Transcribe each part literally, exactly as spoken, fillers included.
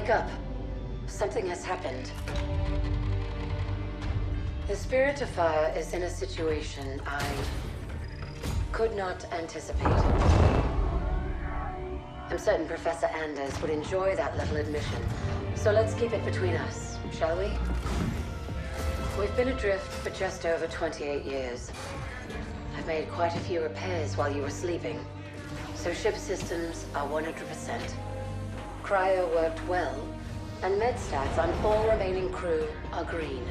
wake up. Something has happened. The Spirit of Fire is in a situation I could not anticipate. I'm certain Professor Anders would enjoy that little admission, so let's keep it between us, shall we? We've been adrift for just over twenty-eight years. I've made quite a few repairs while you were sleeping, so ship systems are one hundred percent. Cryo worked well, and medstats on all remaining crew are green.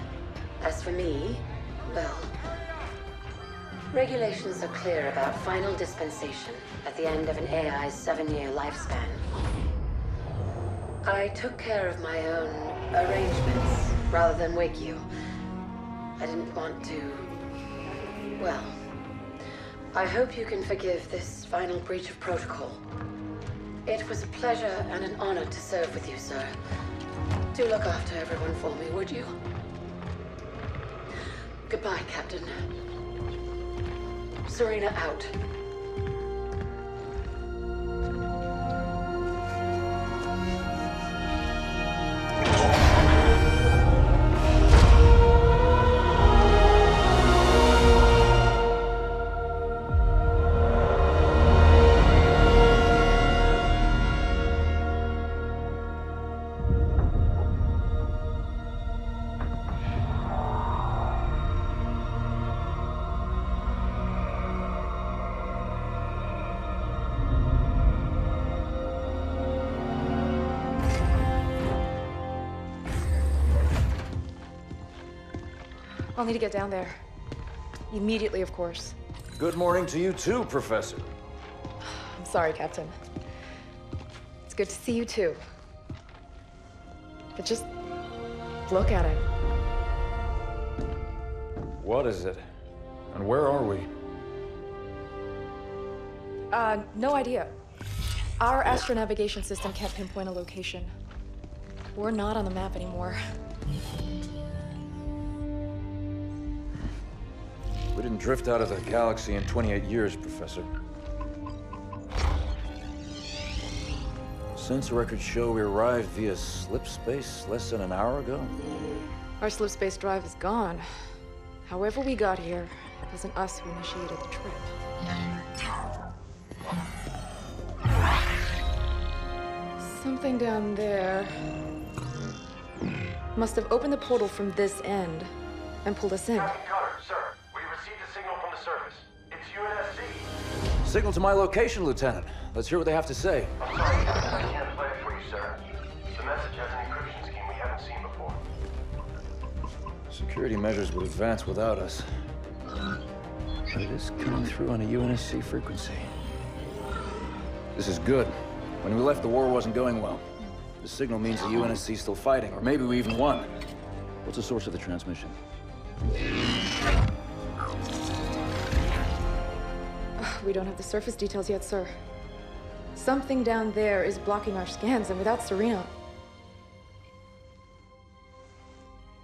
As for me, well, regulations are clear about final dispensation at the end of an A I's seven-year lifespan. I took care of my own arrangements rather than wake you. I didn't want to... well, I hope you can forgive this final breach of protocol. It was a pleasure and an honor to serve with you, sir. Do look after everyone for me, would you? Goodbye, Captain. Serina out. I'll need to get down there. Immediately, of course. Good morning to you too, Professor. I'm sorry, Captain. It's good to see you too. But just look at it. What is it? And where are we? Uh, no idea. Our astronavigation system can't pinpoint a location. We're not on the map anymore. We didn't drift out of the galaxy in twenty-eight years, Professor. Sensor records show we arrived via slip space less than an hour ago. Our slip space drive is gone. However we got here, it wasn't us who initiated the trip. Something down there must have opened the portal from this end and pulled us in. U N S C. Signal to my location, Lieutenant. Let's hear what they have to say. I'm sorry, I can't play it for you, sir. The message has an encryption scheme we haven't seen before. Security measures would advance without us. But it is coming through on a U N S C frequency. This is good. When we left, the war wasn't going well. The signal means the U N S C is still fighting, or maybe we even won. What's the source of the transmission? We don't have the surface details yet, sir. Something down there is blocking our scans, and without Serina.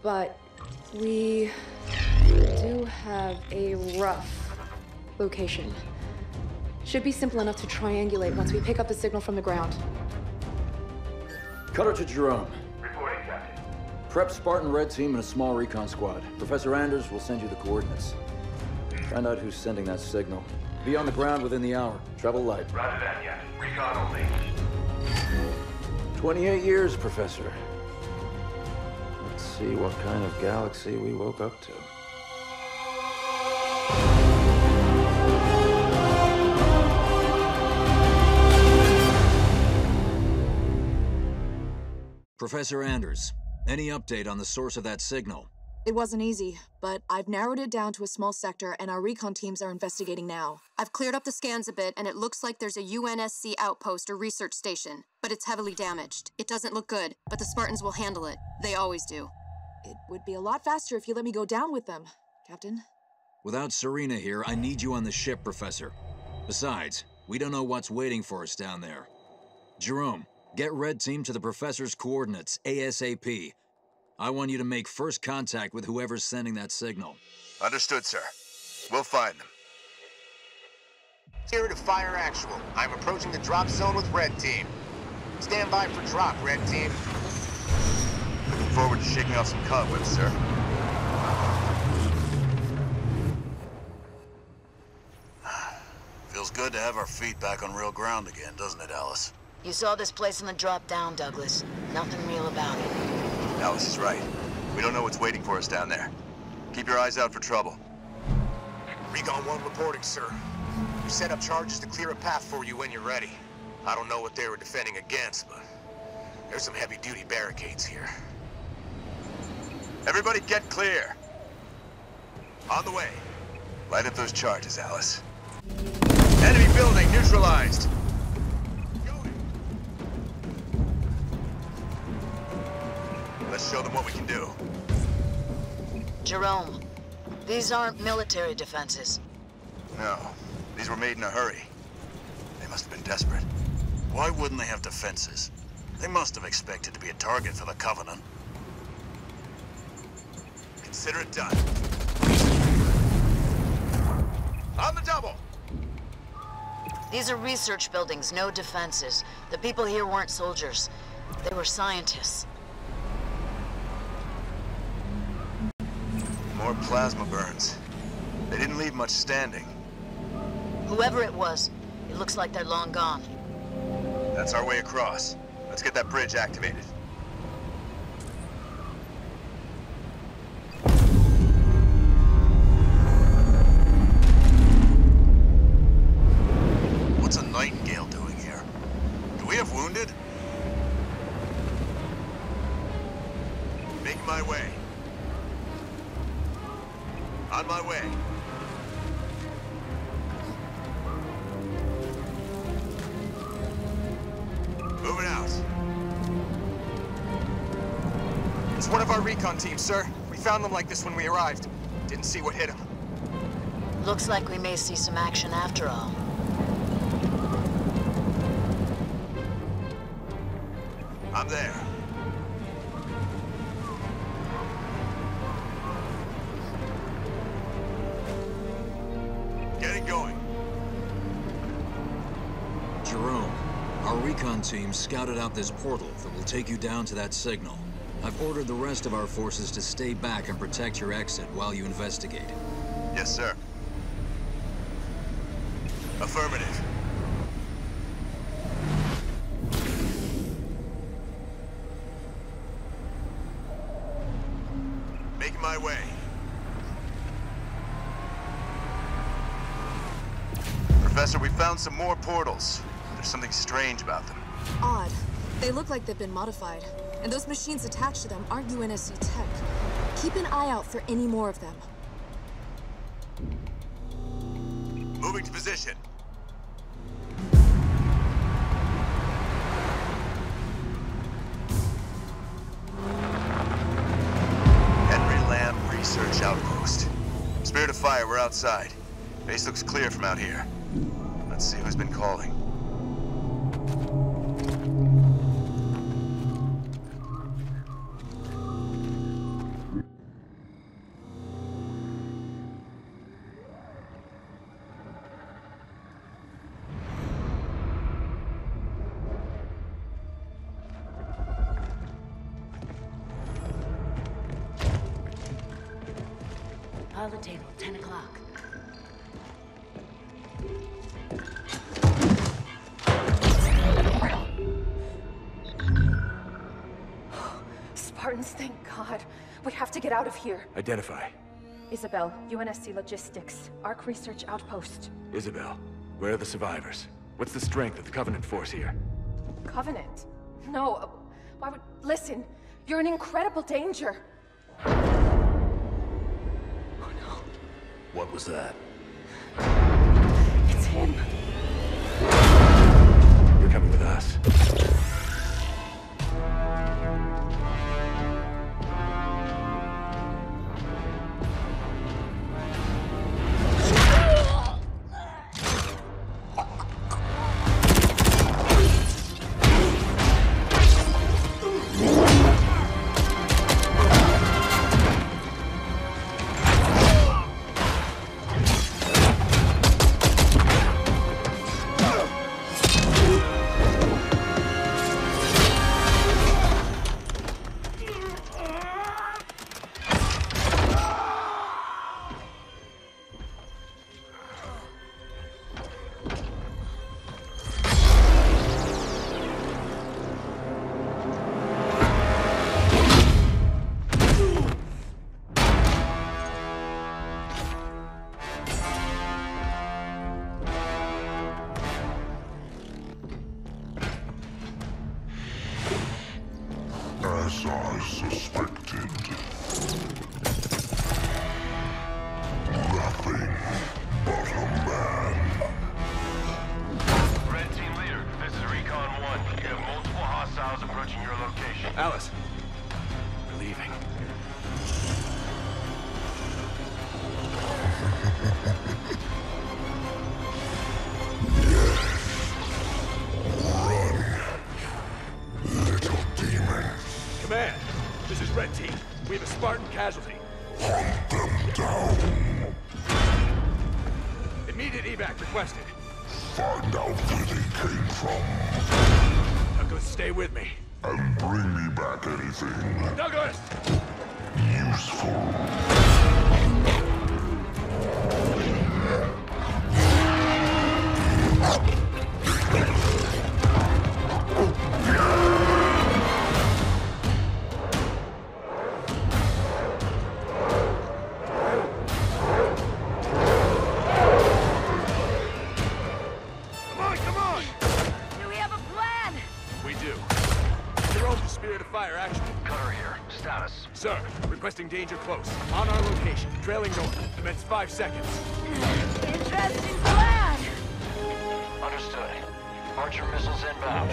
But we do have a rough location. Should be simple enough to triangulate once we pick up the signal from the ground. Cutter to Jerome. Reporting, Captain. Prep Spartan Red Team and a small recon squad. Professor Anders will send you the coordinates. Find out who's sending that signal. Be on the ground within the hour. Travel light. Roger that, yeah. Recon only. twenty-eight years, Professor. Let's see what kind of galaxy we woke up to. Professor Anders, any update on the source of that signal? It wasn't easy, but I've narrowed it down to a small sector, and our recon teams are investigating now. I've cleared up the scans a bit, and it looks like there's a U N S C outpost or research station, but it's heavily damaged. It doesn't look good, but the Spartans will handle it. They always do. It would be a lot faster if you let me go down with them, Captain. Without Serina here, I need you on the ship, Professor. Besides, we don't know what's waiting for us down there. Jerome, get Red Team to the Professor's coordinates ASAP. I want you to make first contact with whoever's sending that signal. Understood, sir. We'll find them. Spirit of Fire Actual. I'm approaching the drop zone with Red Team. Stand by for drop, Red Team. Looking forward to shaking off some cobwebs, sir. Feels good to have our feet back on real ground again, doesn't it, Alice? You saw this place in the drop-down, Douglas. Nothing real about it. Alice is right. We don't know what's waiting for us down there. Keep your eyes out for trouble. Recon one reporting, sir. We set up charges to clear a path for you when you're ready. I don't know what they were defending against, but there's some heavy-duty barricades here. Everybody get clear! On the way. Light up those charges, Alice. Enemy building neutralized! Let's show them what we can do. Jerome, these aren't military defenses. No, these were made in a hurry. They must have been desperate. Why wouldn't they have defenses? They must have expected to be a target for the Covenant. Consider it done. On the double! These are research buildings, no defenses. The people here weren't soldiers. They were scientists. More plasma burns. They didn't leave much standing. Whoever it was, it looks like they're long gone. That's our way across. Let's get that bridge activated. What's a Nightingale doing here? Do we have wounded? Make my way. On my way. Moving out. It's one of our recon teams, sir. We found them like this when we arrived. Didn't see what hit them. Looks like we may see some action after all. I'm there. Team scouted out this portal that will take you down to that signal. I've ordered the rest of our forces to stay back and protect your exit while you investigate. Yes, sir. Affirmative. Making my way. Professor, we found some more portals. There's something strange about them. Odd. They look like they've been modified. And those machines attached to them aren't U N S C tech. Keep an eye out for any more of them. Moving to position. Henry Lamb Research Outpost. Spirit of Fire, we're outside. Base looks clear from out here. Let's see who's been calling. Out of here. Identify. Isabel, U N S C Logistics, Ark Research Outpost. Isabel, where are the survivors? What's the strength of the Covenant force here? Covenant? No. Uh, why would... Listen, you're in incredible danger. Oh no. What was that? It's him. You're coming with us. We have a Spartan casualty. Hunt them down. Immediate evac requested. Find out where they came from. Douglas, stay with me. And bring me back anything. Douglas! Useful. Danger close. On our location. Trailing north. Commence five seconds. Interesting plan! Understood. Archer missiles inbound.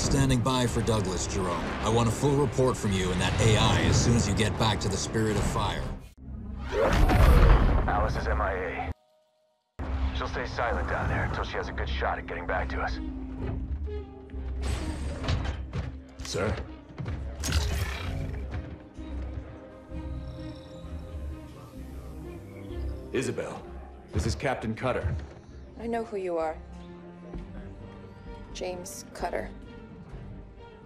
Standing by for Douglas, Jerome. I want a full report from you and that A I as soon as you get back to the Spirit of Fire. Alice is M I A. She'll stay silent down there until she has a good shot at getting back to us. Sir? Isabel, this is Captain Cutter. I know who you are. James Cutter.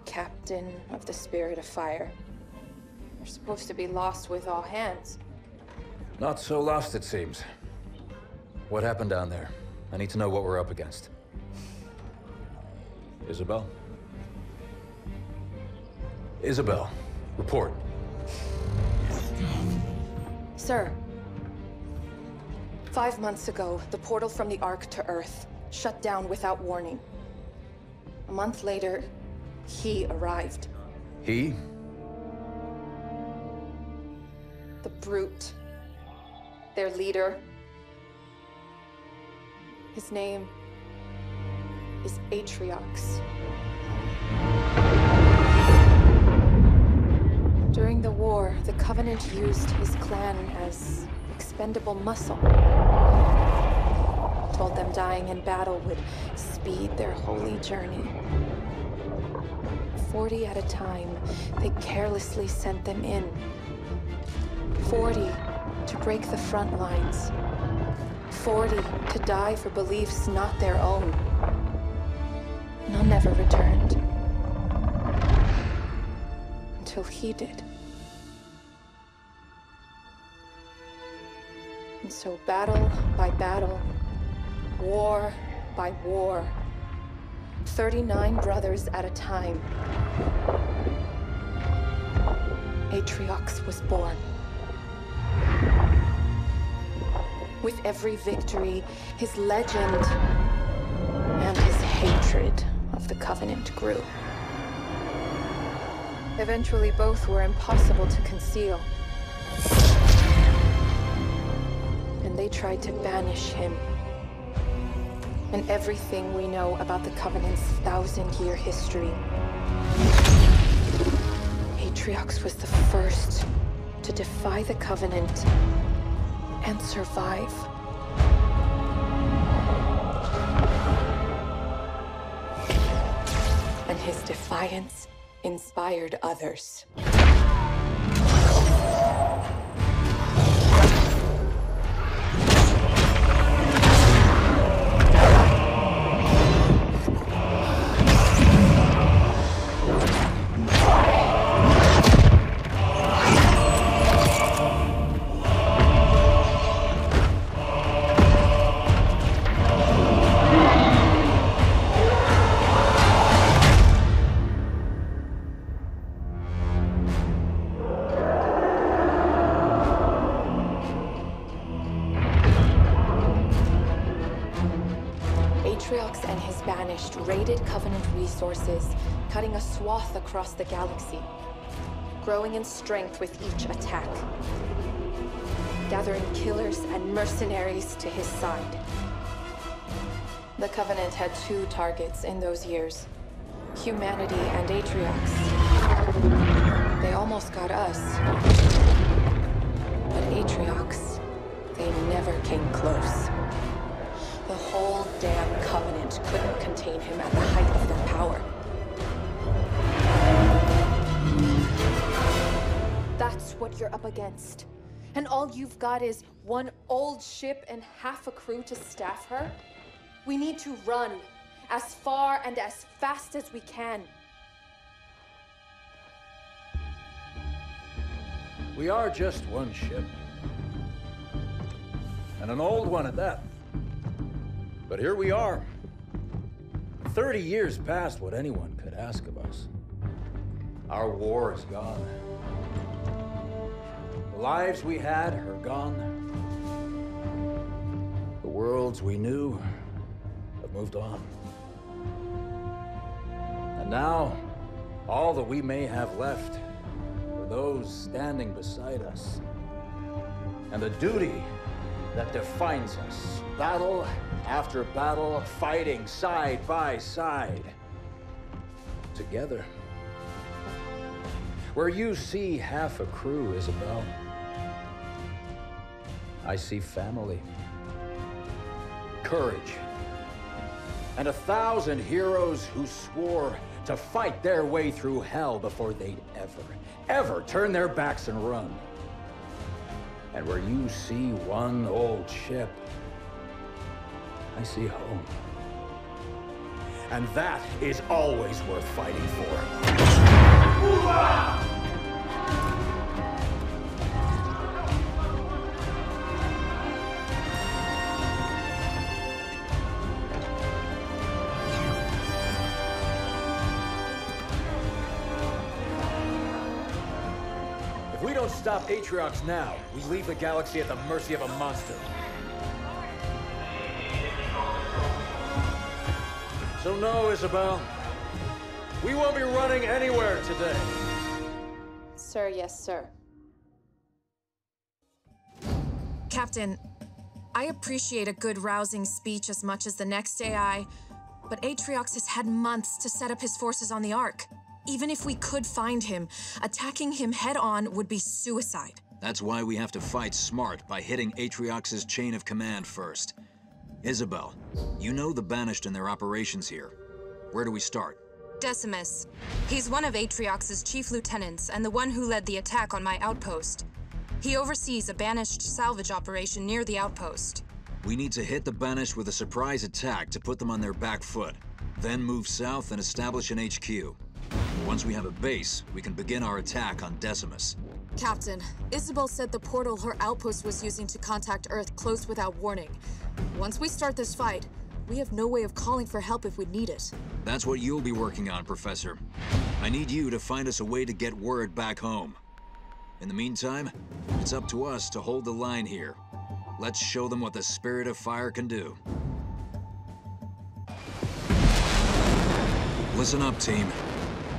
Captain of the Spirit of Fire. You're supposed to be lost with all hands. Not so lost, it seems. What happened down there? I need to know what we're up against. Isabel? Isabel, report. Sir, five months ago, the portal from the Ark to Earth shut down without warning. A month later, he arrived. He? The Brute. Their leader. His name is Atriox. During the war, the Covenant used his clan as expendable muscle. Told them dying in battle would speed their holy journey. Forty at a time, they carelessly sent them in. Forty to break the front lines. Forty to die for beliefs not their own. None ever returned. Until he did. And so battle by battle, war by war, thirty-nine brothers at a time, Atriox was born. With every victory, his legend and his hatred of the Covenant grew. Eventually, both were impossible to conceal. And they tried to banish him. And everything we know about the Covenant's thousand-year history. Atriox was the first to defy the Covenant and survive. And his defiance inspired others. Resources, cutting a swath across the galaxy, growing in strength with each attack, gathering killers and mercenaries to his side. The Covenant had two targets in those years, humanity and Atriox. They almost got us, but Atriox, they never came close. The whole damn Covenant couldn't contain him at the height of their power. That's what you're up against. And all you've got is one old ship and half a crew to staff her? We need to run as far and as fast as we can. We are just one ship. And an old one at that. But here we are. Thirty years past what anyone could ask of us. Our war is gone. The lives we had are gone. The worlds we knew have moved on. And now, all that we may have left are those standing beside us. And the duty that defines us, battle after battle, fighting side by side, together. Where you see half a crew, Isabel, I see family, courage, and a thousand heroes who swore to fight their way through hell before they'd ever, ever turn their backs and run. And where you see one old ship, I see home. And that is always worth fighting for. If we don't stop Atriox now, we leave the galaxy at the mercy of a monster. So no, Isabel, we won't be running anywhere today. Sir, yes, sir. Captain, I appreciate a good rousing speech as much as the next A I, but Atriox has had months to set up his forces on the Ark. Even if we could find him, attacking him head-on would be suicide. That's why we have to fight smart by hitting Atriox's chain of command first. Isabel, you know the Banished and their operations here. Where do we start? Decimus. He's one of Atriox's chief lieutenants and the one who led the attack on my outpost. He oversees a Banished salvage operation near the outpost. We need to hit the Banished with a surprise attack to put them on their back foot, then move south and establish an H Q. Once we have a base, we can begin our attack on Decimus. Captain, Isabel said the portal her outpost was using to contact Earth closed without warning. Once we start this fight, we have no way of calling for help if we need it. That's what you'll be working on, Professor. I need you to find us a way to get word back home. In the meantime, it's up to us to hold the line here. Let's show them what the Spirit of Fire can do. Listen up, team.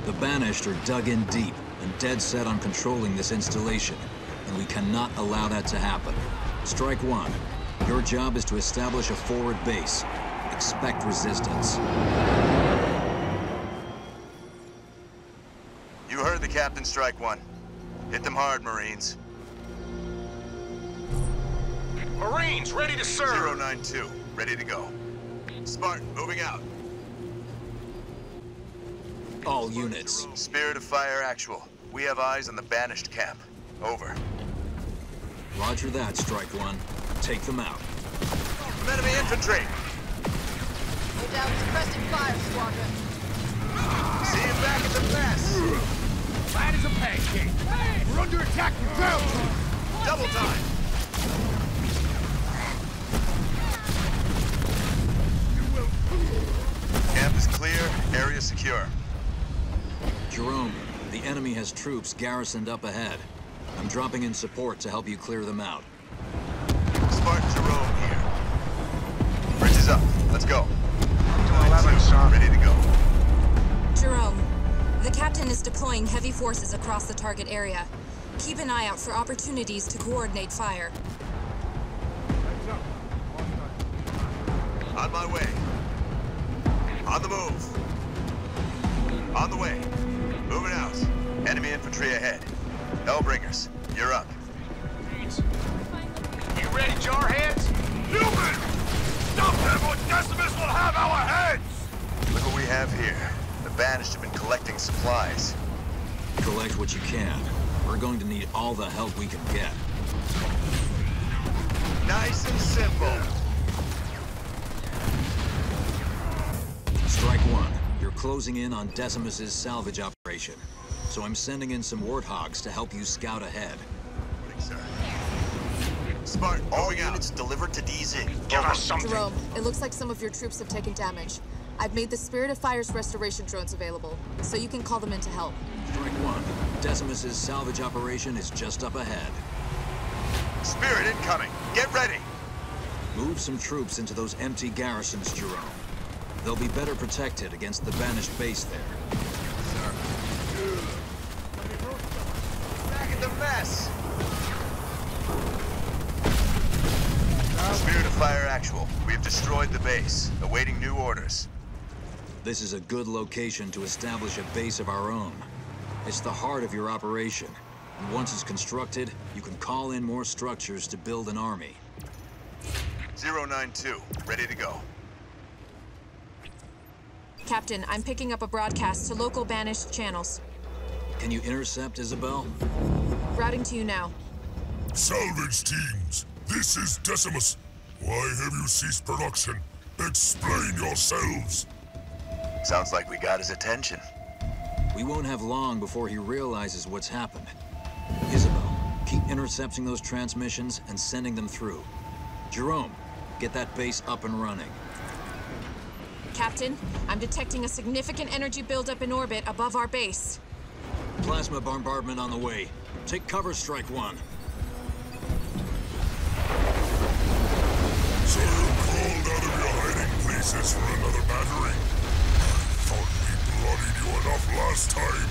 The Banished are dug in deep and dead set on controlling this installation, and we cannot allow that to happen. Strike One. Your job is to establish a forward base. Expect resistance. You heard the captain, Strike One. Hit them hard, Marines. Marines, ready to serve! zero nine two, ready to go. Spartan, moving out. All units. Spirit of Fire actual. We have eyes on the Banished camp. Over. Roger that, Strike One. Take them out. Enemy infantry! Go down with crested fire, squadron. See you back at the pass. Flat as a pancake. Hey. We're under attack from ground. Double time. You will. Camp is clear. Area secure. Jerome, the enemy has troops garrisoned up ahead. I'm dropping in support to help you clear them out. Spartan Jerome here. Bridge is up. Let's go. two eleven, ready to go. Jerome, the captain is deploying heavy forces across the target area. Keep an eye out for opportunities to coordinate fire. On my way. On the move. On the way. Moving out. Enemy infantry ahead. Hellbringers, you're up. You ready, jarheads? Human! Stop them or Decimus will have our heads! Look what we have here. The Banished have been collecting supplies. Collect what you can. We're going to need all the help we can get. Nice and simple. Strike One. You're closing in on Decimus's salvage operation. So I'm sending in some warthogs to help you scout ahead. Spartan, all units delivered to D Z. Give us something. Jerome, it looks like some of your troops have taken damage. I've made the Spirit of Fire's restoration drones available, so you can call them in to help. Strike One. Decimus's salvage operation is just up ahead. Spirit incoming. Get ready. Move some troops into those empty garrisons, Jerome. They'll be better protected against the Banished base there. The mess. Spirit of Fire actual. We have destroyed the base, awaiting new orders. This is a good location to establish a base of our own. It's the heart of your operation. And once it's constructed, you can call in more structures to build an army. zero nine two, ready to go. Captain, I'm picking up a broadcast to local Banished channels. Can you intercept, Isabel? Routing to you now. Salvage teams, this is Decimus. Why have you ceased production? Explain yourselves. Sounds like we got his attention. We won't have long before he realizes what's happened. Isabel, keep intercepting those transmissions and sending them through. Jerome, get that base up and running. Captain, I'm detecting a significant energy buildup in orbit above our base. Plasma bombardment on the way. Take cover, Strike One. So you're called out of your hiding places for another battery? I thought we bloodied you enough last time.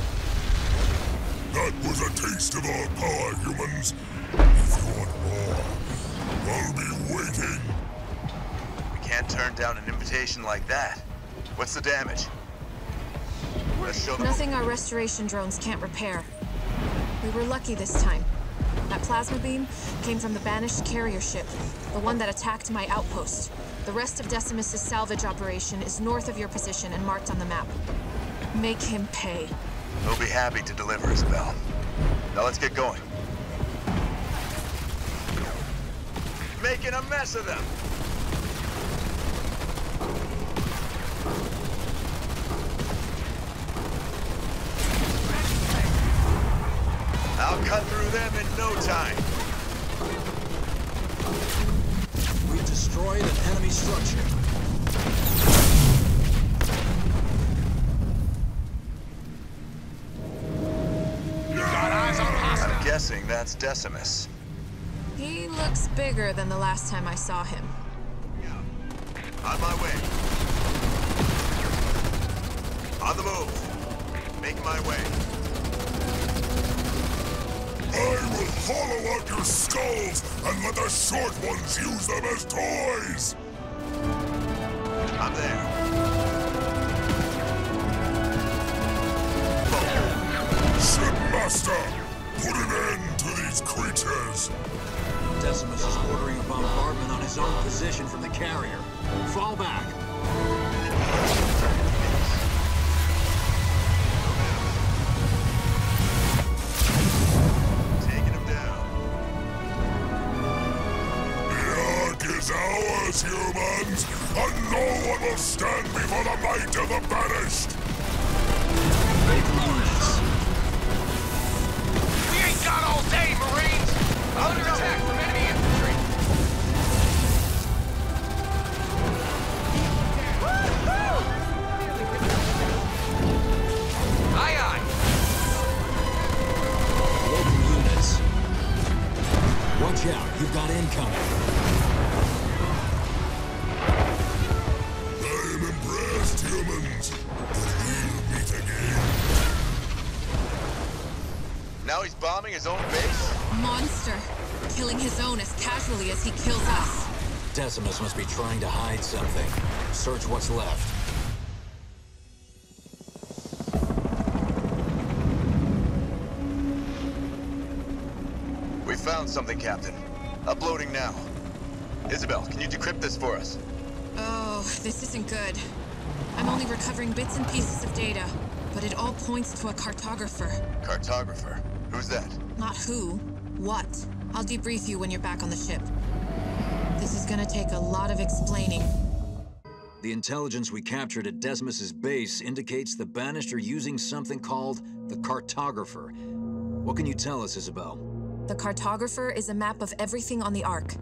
That was a taste of our power, humans. If you want more, I'll be waiting. We can't turn down an invitation like that. What's the damage? Let's show them. Nothing our restoration drones can't repair. We were lucky this time. That plasma beam came from the Banished carrier ship, the one that attacked my outpost. The rest of Decimus's salvage operation is north of your position and marked on the map. Make him pay. He'll be happy to deliver, Isabel. Now let's get going. Making a mess of them! I'll cut through them in no time. We destroyed an enemy structure. Got eyes on hostile. I'm guessing that's Decimus. He looks bigger than the last time I saw him. Yeah. On my way. On the move. Make my way. I will hollow out your skulls and let the short ones use them as toys! I'm there. Shipmaster, put an end to these creatures! Decimus is ordering a bombardment on his own position from the carrier. Fall back! Taking him down. The Ark is ours, humans! And no one will stand before the might of the Banished! They've blown us! Got all day, Marines! Under attack from enemy infantry! Woo-hoo! Aye, aye! Local units. Watch out, you've got incoming. I am impressed, humans. We'll meet again. Now he's bombing his own base? Monster. Killing his own as casually as he kills us. Decimus must be trying to hide something. Search what's left. We found something, Captain. Uploading now. Isabel, can you decrypt this for us? Oh, this isn't good. I'm only recovering bits and pieces of data. But it all points to a cartographer. Cartographer? Who's that? Not who, what. I'll debrief you when you're back on the ship. This is gonna take a lot of explaining. The intelligence we captured at Decimus's base indicates the Banished are using something called the Cartographer. What can you tell us, Isabel? The Cartographer is a map of everything on the Ark.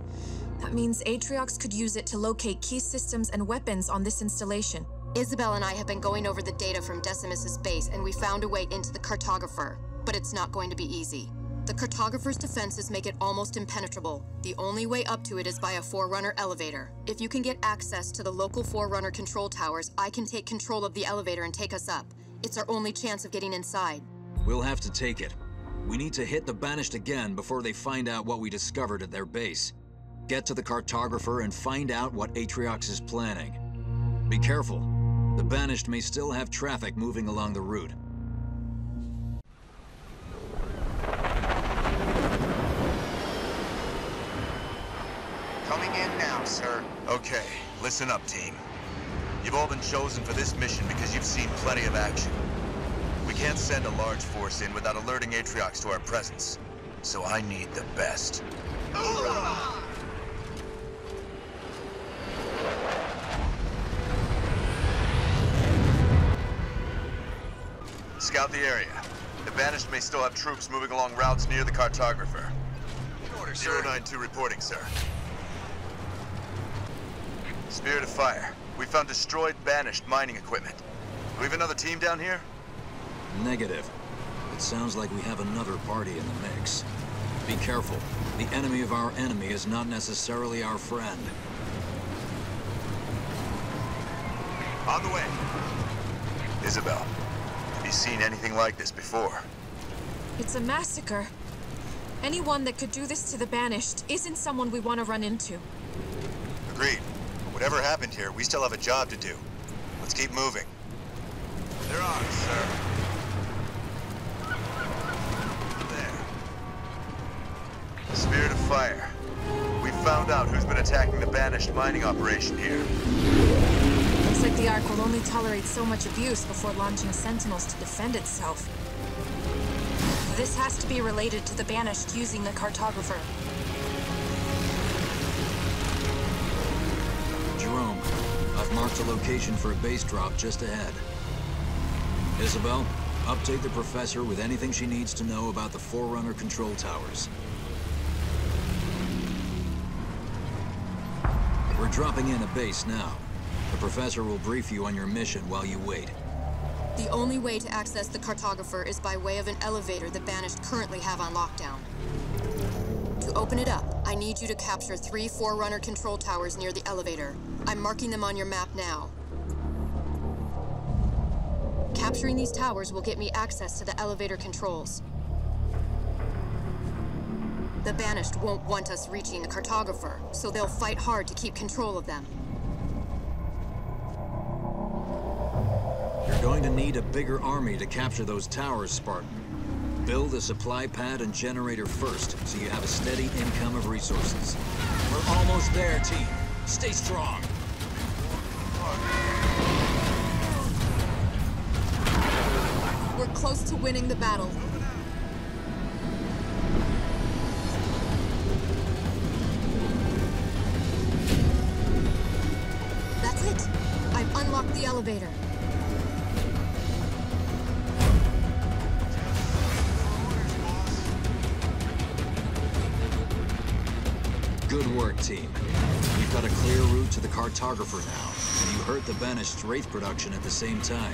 That means Atriox could use it to locate key systems and weapons on this installation. Isabel and I have been going over the data from Decimus's base, and we found a way into the cartographer. But it's not going to be easy. The cartographer's defenses make it almost impenetrable. The only way up to it is by a Forerunner elevator. If you can get access to the local Forerunner control towers, I can take control of the elevator and take us up. It's our only chance of getting inside. We'll have to take it. We need to hit the Banished again before they find out what we discovered at their base. Get to the cartographer and find out what Atriox is planning. Be careful. The Banished may still have traffic moving along the route. Coming in now, sir. Okay, listen up, team. You've all been chosen for this mission because you've seen plenty of action. We can't send a large force in without alerting Atriox to our presence. So I need the best. Hoorah! Scout the area. The Banished may still have troops moving along routes near the cartographer. In order, sir. zero nine two reporting, sir. Spirit of Fire. We found destroyed Banished mining equipment. Do we have another team down here? Negative. It sounds like we have another party in the mix. Be careful. The enemy of our enemy is not necessarily our friend. On the way. Isabel. Have you seen anything like this before? It's a massacre. Anyone that could do this to the Banished isn't someone we want to run into. Agreed. But whatever happened here, we still have a job to do. Let's keep moving. They're on, sir. There. Spirit of Fire. We found out who's been attacking the Banished mining operation here. Looks like the Ark will only tolerate so much abuse before launching Sentinels to defend itself. This has to be related to the Banished using the cartographer. Jerome, I've marked a location for a base drop just ahead. Isabel, update the Professor with anything she needs to know about the Forerunner control towers. We're dropping in a base now. The Professor will brief you on your mission while you wait. The only way to access the cartographer is by way of an elevator the Banished currently have on lockdown. To open it up, I need you to capture three Forerunner control towers near the elevator. I'm marking them on your map now. Capturing these towers will get me access to the elevator controls. The Banished won't want us reaching the Cartographer, so they'll fight hard to keep control of them. You're going to need a bigger army to capture those towers, Spartan. Build a supply pad and generator first, so you have a steady income of resources. We're almost there, team. Stay strong. We're close to winning the battle. That's it. I've unlocked the elevator. Good work, team. You've got a clear route to the Cartographer now, and you hurt the Banished's Wraith production at the same time.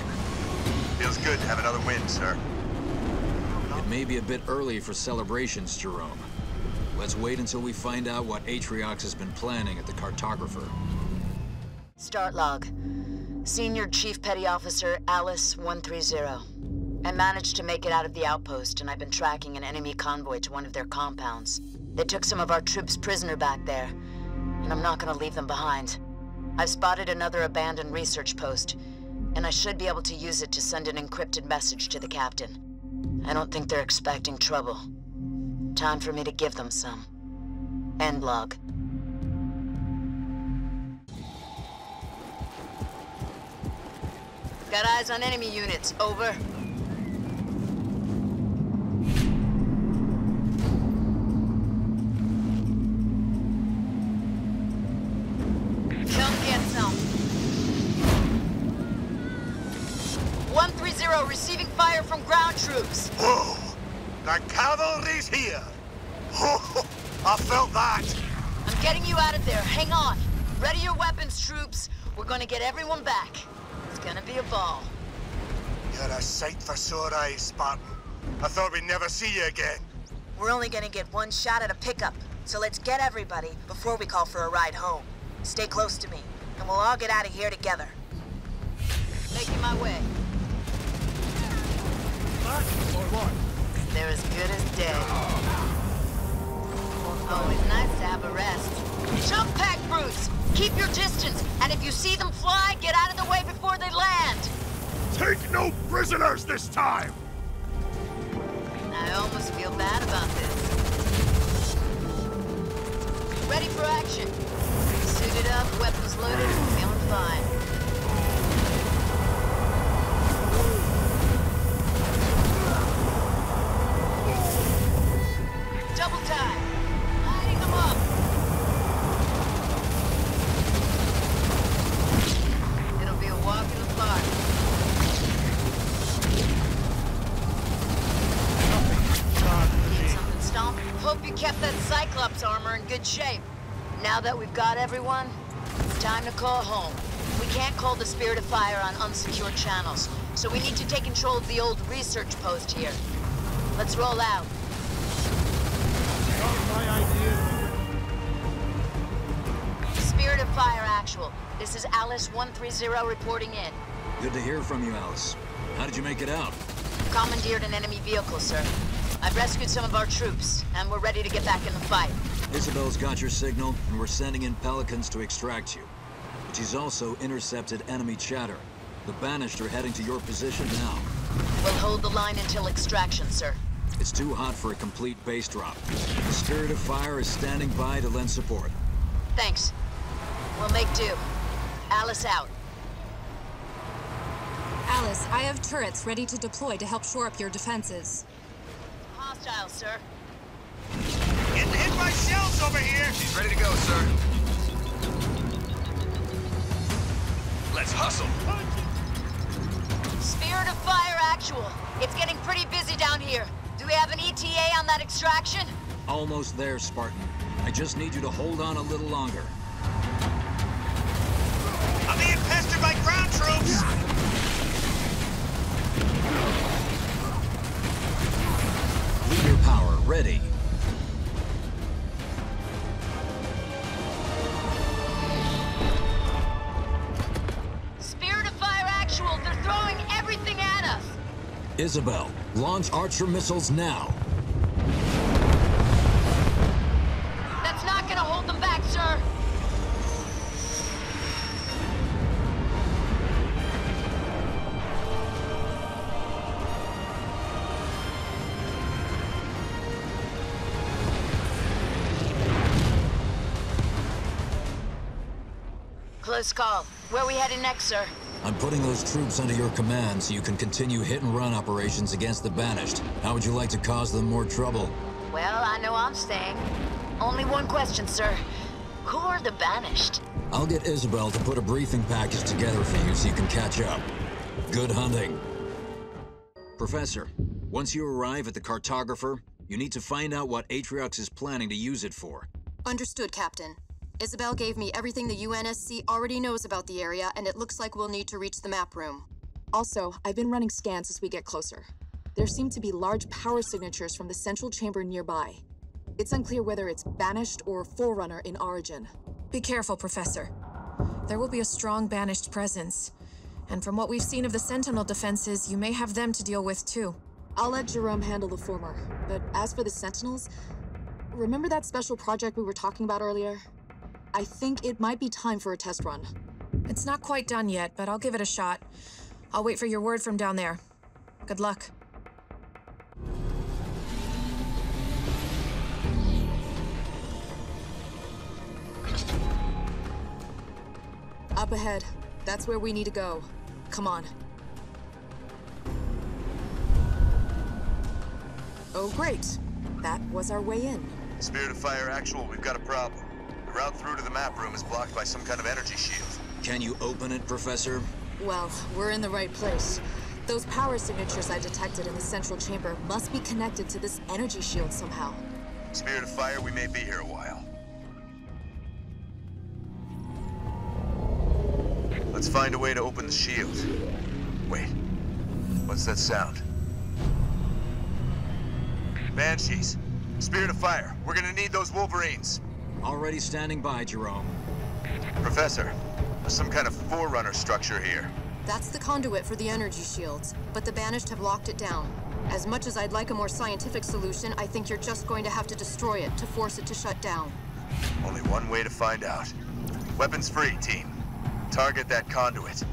Feels good to have another win, sir. It may be a bit early for celebrations, Jerome. Let's wait until we find out what Atriox has been planning at the Cartographer. Start log. Senior Chief Petty Officer Alice one three zero. I managed to make it out of the outpost, and I've been tracking an enemy convoy to one of their compounds. They took some of our troops prisoner back there, and I'm not gonna leave them behind. I've spotted another abandoned research post, and I should be able to use it to send an encrypted message to the captain. I don't think they're expecting trouble. Time for me to give them some. End log. Got eyes on enemy units, over. Receiving fire from ground troops. Whoa! The cavalry's here! Oh, I felt that! I'm getting you out of there. Hang on. Ready your weapons, troops. We're gonna get everyone back. It's gonna be a ball. You're a sight for sore eyes, Spartan. I thought we'd never see you again. We're only gonna get one shot at a pickup, so let's get everybody before we call for a ride home. Stay close to me, and we'll all get out of here together. Making my way. They're as good as dead. Always nice to have a rest. Jump pack, Brutes! Keep your distance, and if you see them fly, get out of the way before they land! Take no prisoners this time! I almost feel bad about this. Ready for action. Suited up, weapons loaded, feeling fine. Shape. Now that we've got everyone, it's time to call home. We can't call the Spirit of Fire on unsecured channels, so we need to take control of the old research post here. Let's roll out. Not my idea. Spirit of Fire actual. This is Alice one three zero reporting in. Good to hear from you, Alice. How did you make it out? Commandeered an enemy vehicle, sir. I've rescued some of our troops, and we're ready to get back in the fight. Isabel's got your signal, and we're sending in Pelicans to extract you. But she's also intercepted enemy chatter. The Banished are heading to your position now. We'll hold the line until extraction, sir. It's too hot for a complete base drop. The Spirit of Fire is standing by to lend support. Thanks. We'll make do. Alice out. Alice, I have turrets ready to deploy to help shore up your defenses. Hostile, sir. Getting hit by shells over here! She's ready to go, sir. Let's hustle! Spirit of Fire actual. It's getting pretty busy down here. Do we have an E T A on that extraction? Almost there, Spartan. I just need you to hold on a little longer. I'm being pestered by ground troops! Leader power ready. Isabel, launch Archer missiles now. close call. Where we headed next, sir? I'm putting those troops under your command so you can continue hit-and-run operations against the Banished. How would you like to cause them more trouble? Well, I know I'm staying. Only one question, sir. Who are the Banished? I'll get Isabel to put a briefing package together for you so you can catch up. Good hunting. Professor, once you arrive at the Cartographer, you need to find out what Atriox is planning to use it for. Understood, Captain. Isabel gave me everything the U N S C already knows about the area, and it looks like we'll need to reach the map room. Also, I've been running scans as we get closer. There seem to be large power signatures from the central chamber nearby. It's unclear whether it's Banished or Forerunner in origin. Be careful, Professor. There will be a strong Banished presence. And from what we've seen of the Sentinel defenses, you may have them to deal with, too. I'll let Jerome handle the former. But as for the Sentinels, remember that special project we were talking about earlier? I think it might be time for a test run. It's not quite done yet, but I'll give it a shot. I'll wait for your word from down there. Good luck. Up ahead. That's where we need to go. Come on. Oh, great. That was our way in. Spirit of Fire Actual, we've got a problem. The route through to the map room is blocked by some kind of energy shield. Can you open it, Professor? Well, we're in the right place. Those power signatures I detected in the central chamber must be connected to this energy shield somehow. Spirit of Fire, we may be here a while. Let's find a way to open the shield. Wait, what's that sound? Banshees. Spirit of Fire, we're gonna need those Wolverines. Already standing by, Jerome. Professor, there's some kind of Forerunner structure here. That's the conduit for the energy shields, but the Banished have locked it down. As much as I'd like a more scientific solution, I think you're just going to have to destroy it to force it to shut down. Only one way to find out. Weapons free, team. Target that conduit.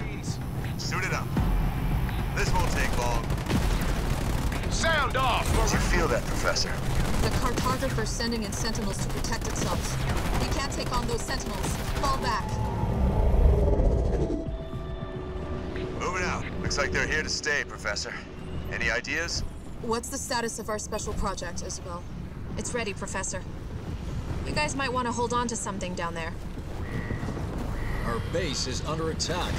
Please. Suit it up. This won't take long. Sound off! Did you feel that, Professor? The Cartographer's sending in Sentinels to protect itself. We can't take on those Sentinels. Fall back. Moving out. Looks like they're here to stay, Professor. Any ideas? What's the status of our special project, Isabel? It's ready, Professor. You guys might want to hold on to something down there. Our base is under attack.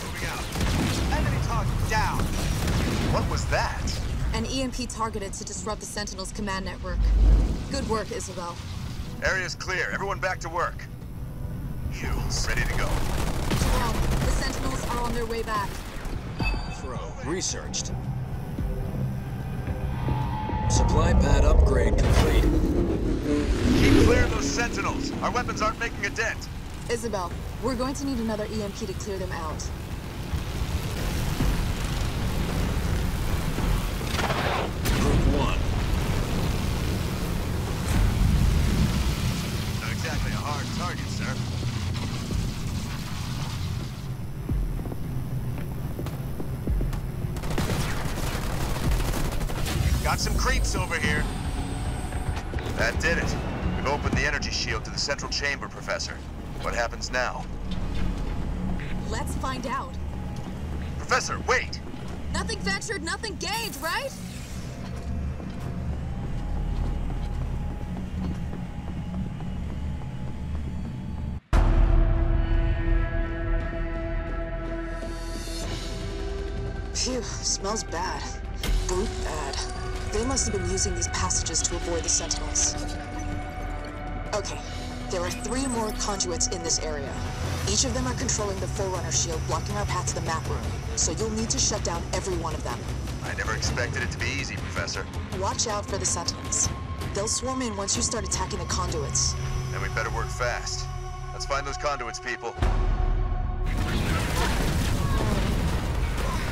Moving out. Enemy target down. What was that? An E M P targeted to disrupt the Sentinel's command network. Good work, Isabel. Area's clear. Everyone back to work. You ready to go? Well, the Sentinels are on their way back. Throw. Researched. Supply pad upgrade complete. Keep clear of those Sentinels. Our weapons aren't making a dent. Isabel, we're going to need another E M P to clear them out. Over here. That did it. We've opened the energy shield to the central chamber, Professor. What happens now? Let's find out. Professor, wait! Nothing ventured, nothing gained, right? Phew, smells bad. Brute bad. They must have been using these passages to avoid the Sentinels. Okay, there are three more conduits in this area. Each of them are controlling the Forerunner shield, blocking our path to the map room. So you'll need to shut down every one of them. I never expected it to be easy, Professor. Watch out for the Sentinels. They'll swarm in once you start attacking the conduits. Then we better work fast. Let's find those conduits, people.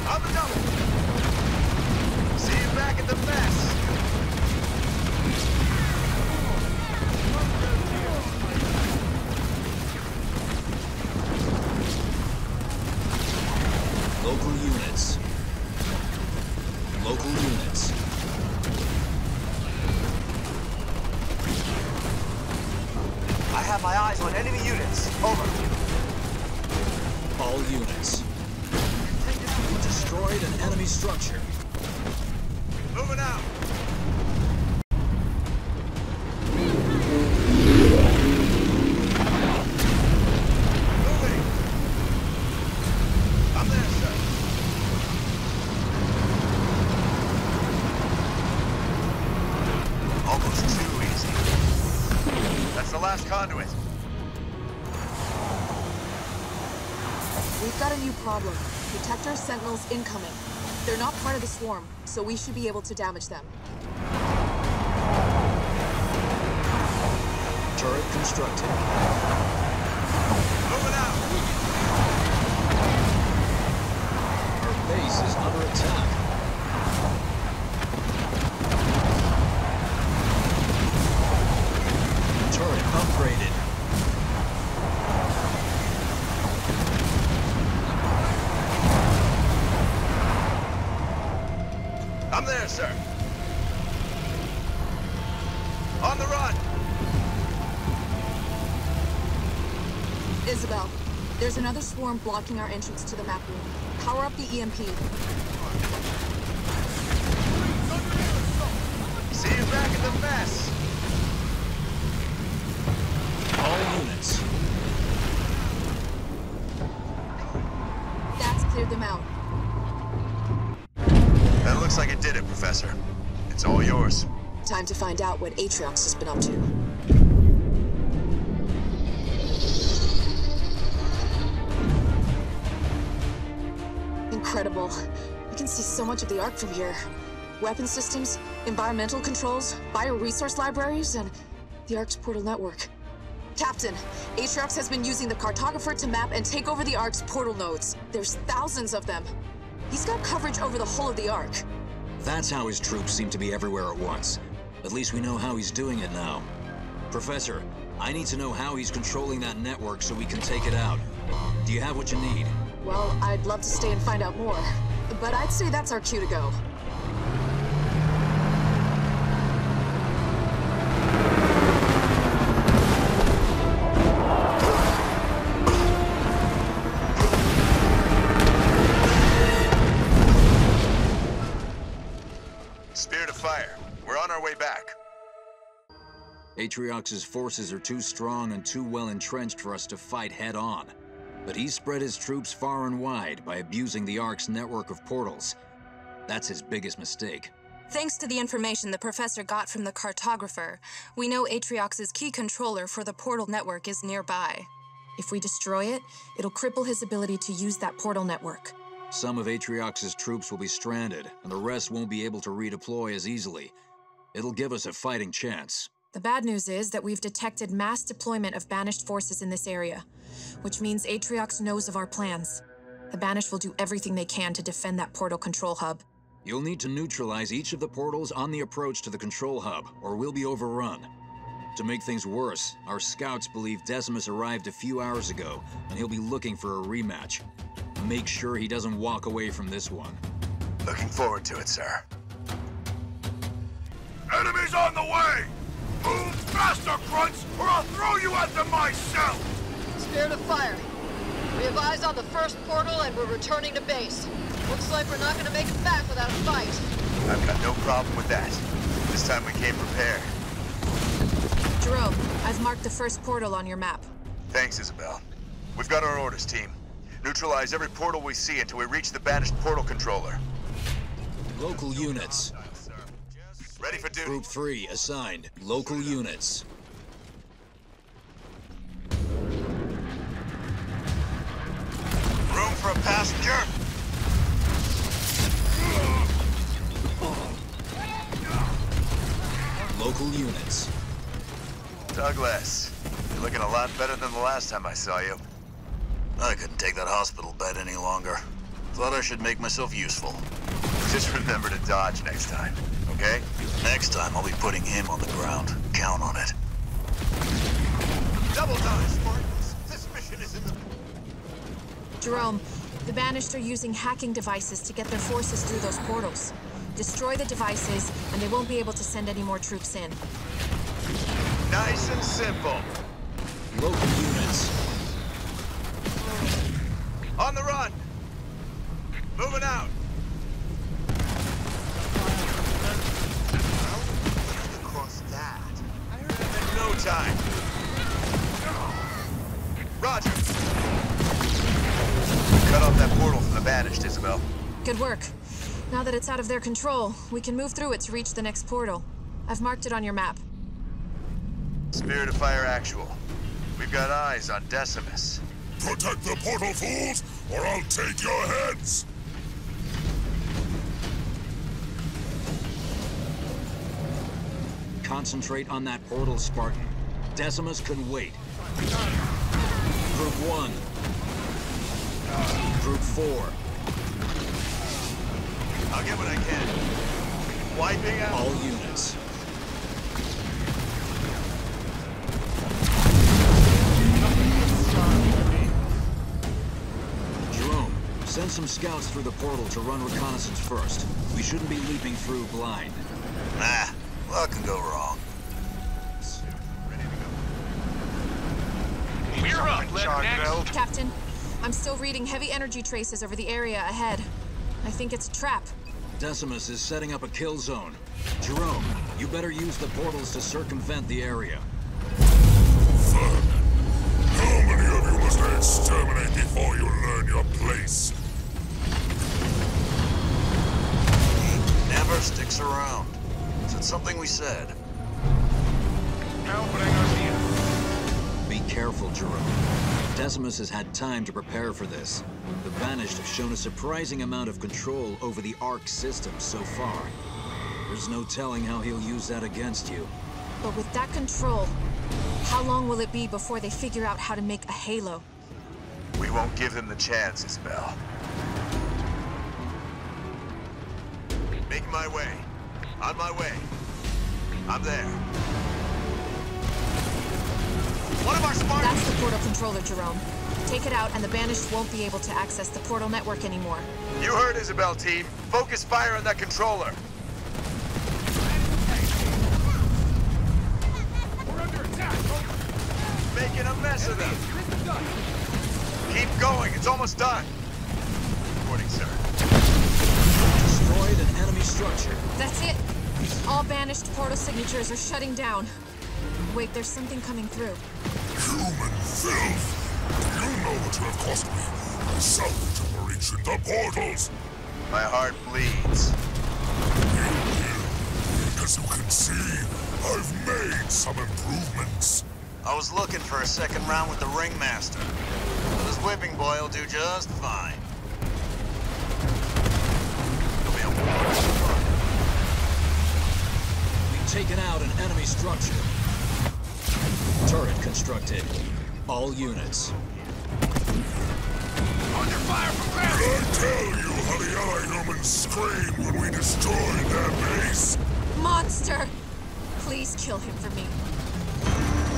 On the double! Back at the mess! Local units. Local units. I have my eyes on enemy units. Over. units. We destroyed an enemy structure. Moving out! Problem. Detector Sentinels incoming. They're not part of the swarm, so we should be able to damage them. Turret constructed. Moving out! Our base is under attack. Turret upgraded. Sir. On the run! Isabel, there's another swarm blocking our entrance to the map room. Power up the E M P. See you back at the mess! All units. That's cleared them out. Looks like it did it, Professor. It's all yours. Time to find out what Atriox has been up to. Incredible. You can see so much of the Ark from here. Weapon systems, environmental controls, bioresource libraries, and the Ark's portal network. Captain, Atriox has been using the Cartographer to map and take over the Ark's portal nodes. There's thousands of them. He's got coverage over the whole of the Ark. That's how his troops seem to be everywhere at once. At least we know how he's doing it now. Professor, I need to know how he's controlling that network so we can take it out. Do you have what you need? Well, I'd love to stay and find out more, but I'd say that's our cue to go. Atriox's forces are too strong and too well entrenched for us to fight head-on. But he's spread his troops far and wide by abusing the Ark's network of portals. That's his biggest mistake. Thanks to the information the Professor got from the Cartographer, we know Atriox's key controller for the portal network is nearby. If we destroy it, it'll cripple his ability to use that portal network. Some of Atriox's troops will be stranded, and the rest won't be able to redeploy as easily. It'll give us a fighting chance. The bad news is that we've detected mass deployment of Banished forces in this area, which means Atriox knows of our plans. The Banished will do everything they can to defend that portal control hub. You'll need to neutralize each of the portals on the approach to the control hub, or we'll be overrun. To make things worse, our scouts believe Decimus arrived a few hours ago, and he'll be looking for a rematch. Make sure he doesn't walk away from this one. Looking forward to it, sir. Enemies on the way! Move faster, Grunts, or I'll throw you at them myself! Spirit of Fire, we have eyes on the first portal and we're returning to base. Looks like we're not gonna make it back without a fight. I've got no problem with that. This time we came prepared. Jerome, I've marked the first portal on your map. Thanks, Isabel. We've got our orders, team. Neutralize every portal we see until we reach the Banished portal controller. Local units. Ready for duty. Group three assigned. Local units. Room for a passenger? Local units. Douglas, you're looking a lot better than the last time I saw you. I couldn't take that hospital bed any longer. Thought I should make myself useful. Just remember to dodge next time. Okay? Next time, I'll be putting him on the ground. Count on it. Double dodge, Spartans! This mission is in the... Jerome, the Banished are using hacking devices to get their forces through those portals. Destroy the devices, and they won't be able to send any more troops in. Nice and simple. Local units. On on the run. Moving out. How did you cross that? I heard it in no time. Roger. Cut off that portal from the Banished, Isabel. Good work. Now that it's out of their control, we can move through it to reach the next portal. I've marked it on your map. Spirit of Fire actual. We've got eyes on Decimus. Protect the portal, fools, or I'll take your heads! Concentrate on that portal, Spartan. Decimus can wait. Group one. Group four. I'll get what I can. Wiping out all units. Jerome, send some scouts through the portal to run reconnaissance first. We shouldn't be leaping through blind. Nah, what can go wrong? Ready to go. We're up, next. Captain, I'm still reading heavy energy traces over the area ahead. I think it's a trap. Decimus is setting up a kill zone. Jerome, you better use the portals to circumvent the area. How many of you must I exterminate before you learn your place? He never sticks around. Is it something we said? Be careful, Jerome. Decimus has had time to prepare for this. The Banished have shown a surprising amount of control over the Ark system so far. There's no telling how he'll use that against you. But with that control, how long will it be before they figure out how to make a Halo? We won't give them the chance, Isabel. Make my way. On my way. I'm there. One of our Spartans! That's the portal controller, Jerome. Take it out and the Banished won't be able to access the portal network anymore. You heard, Isabel, team. Focus fire on that controller. Making a mess of them. Keep going. It's almost done. Reporting, sir. Destroyed an enemy structure. That's it. All Banished portal signatures are shutting down. Wait, there's something coming through. Human filth! Do you know what you have cost me? My salvage operation, the portals! My heart bleeds. You will. Because you can see, I've made some improvements. I was looking for a second round with the Ringmaster. This whipping boy will do just fine. We've taken out an enemy structure. Turret constructed. All units. Under fire from gravity! Did I tell you how the Allied humans screamed when we destroyed their base? Monster! Please kill him for me.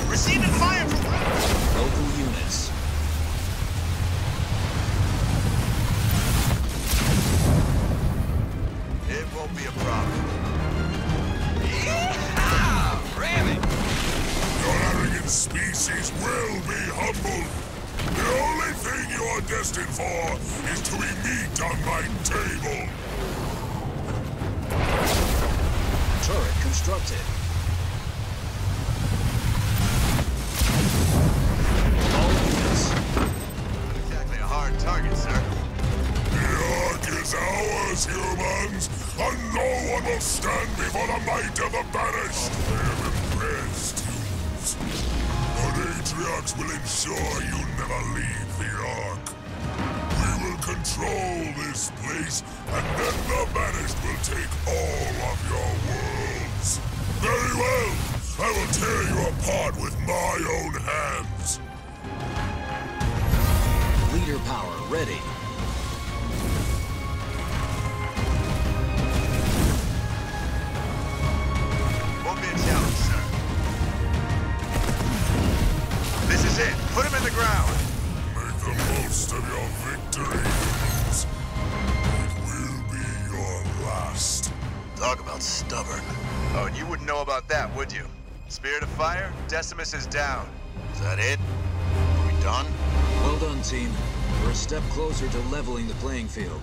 Receiving fire from local units. It won't be a problem. Yeehaw! Ram it! Your arrogant species will be humbled. The only thing you are destined for is to be meat on my table. Turret constructed. Target, sir. The Ark is ours, humans, and no one will stand before the might of the Banished. I am impressed, humans. But Atriox will ensure you never leave the Ark. We will control this place, and then the Banished will take all of your worlds. Very well! I will tear you apart with my own hands. Leader power ready. Won't be a challenge, sir. This is it. Put him in the ground. Make the most of your victories. It will be your last. Talk about stubborn. Oh, and you wouldn't know about that, would you? Spirit of Fire, Decimus is down. Is that it? Are we done? Well done, team. We're a step closer to leveling the playing field.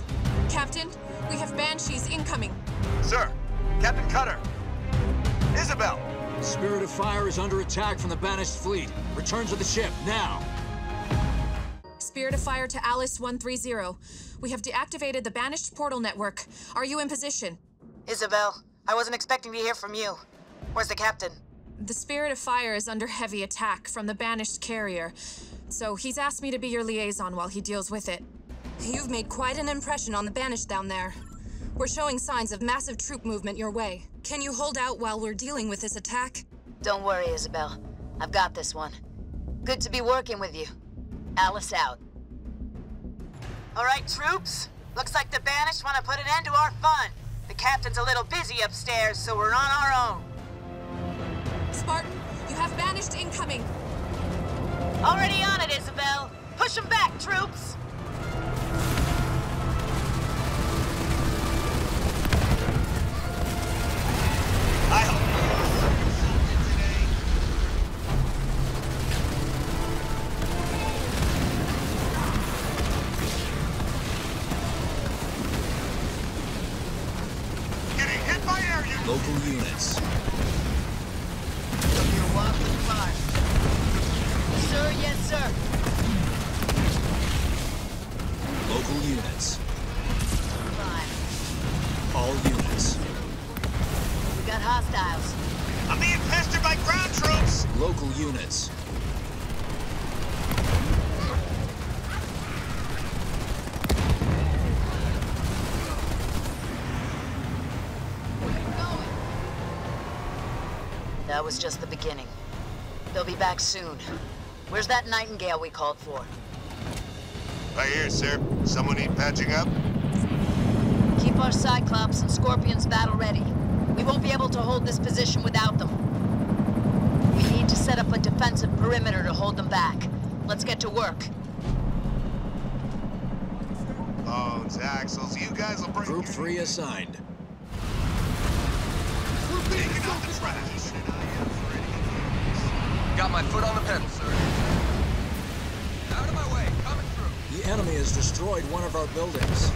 Captain, we have Banshees incoming. Sir, Captain Cutter. Isabel. Spirit of Fire is under attack from the Banished fleet. Return to the ship, now. Spirit of Fire to Alice one three zero. We have deactivated the Banished portal network. Are you in position? Isabel, I wasn't expecting to hear from you. Where's the captain? The Spirit of Fire is under heavy attack from the Banished carrier, so he's asked me to be your liaison while he deals with it. You've made quite an impression on the Banished down there. We're showing signs of massive troop movement your way. Can you hold out while we're dealing with this attack? Don't worry, Isabel. I've got this one. Good to be working with you. Alice out. All right, troops. Looks like the Banished want to put an end to our fun. The captain's a little busy upstairs, so we're on our own. Spartan, you have Banished incoming. Already on it, Isabel. Push them back, troops. I hope you all learned something today. Getting hit by air units. Local units. You're walking fire. Sir, yes, sir. Local units. Fine. All units. Got hostiles. I'm being pestered by ground troops! Local units. Where are you going? That was just the beginning. They'll be back soon. Where's that nightingale we called for? Right here, sir. Someone need patching up? Keep our Cyclops and Scorpions battle ready. We won't be able to hold this position without them. We need to set up a defensive perimeter to hold them back. Let's get to work. Bones, axles, you guys will break. Group three assigned. We're taking out the trash. Got my foot on the pedal, sir. Out of my way, coming through. The enemy has destroyed one of our buildings.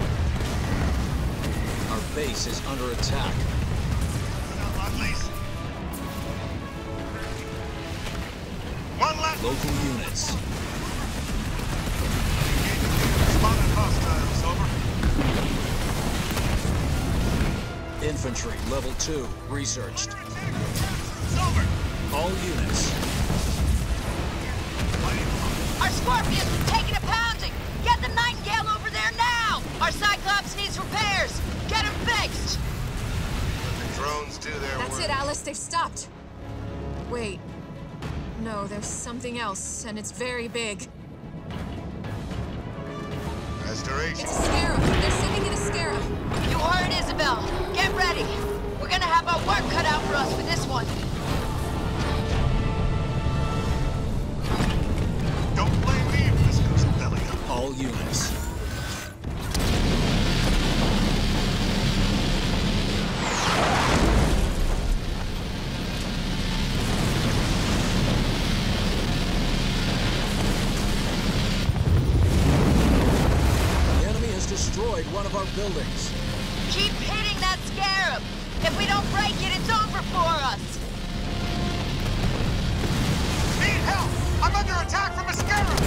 Our base is under attack. One left. Local units. Spotted hostiles, over. Infantry, level two, researched. Over. All units. Our Scorpions have taken a pounding. Get the Nightingale over there now. Our Cyclops needs repairs. Get him fixed. Drones do their work. That's it, Alice. They've stopped. Wait. No, there's something else, and it's very big. Restoration. It's a Scarab. They're sending it a Scarab. You heard, Isabel. Get ready. We're gonna have our work cut out for us with this one. Don't blame me if this goes belly up. All units. Buildings. Keep hitting that Scarab! If we don't break it, it's over for us! Need help! I'm under attack from a Scarab!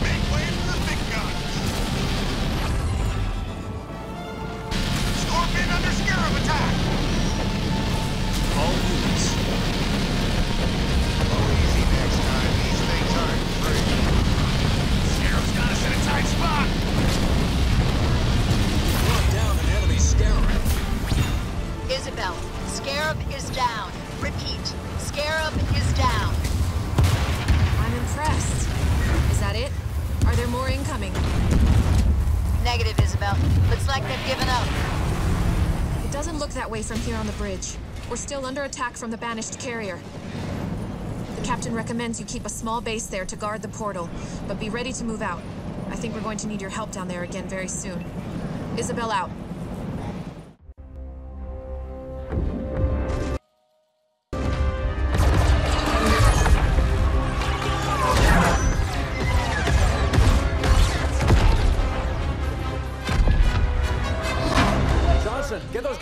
Make way for the big guns! Scorpion under Scarab attack! All units. Oh, easy next time. These things aren't free. Got us in a tight spot! Brought down an enemy Scarab. Isabel, Scarab is down. Repeat, Scarab is down. I'm impressed. Is that it? Are there more incoming? Negative, Isabel. Looks like they've given up. It doesn't look that way from here on the bridge. We're still under attack from the Banished carrier. The captain recommends you keep a small base there to guard the portal, but be ready to move out. I think we're going to need your help down there again very soon. Isabel out.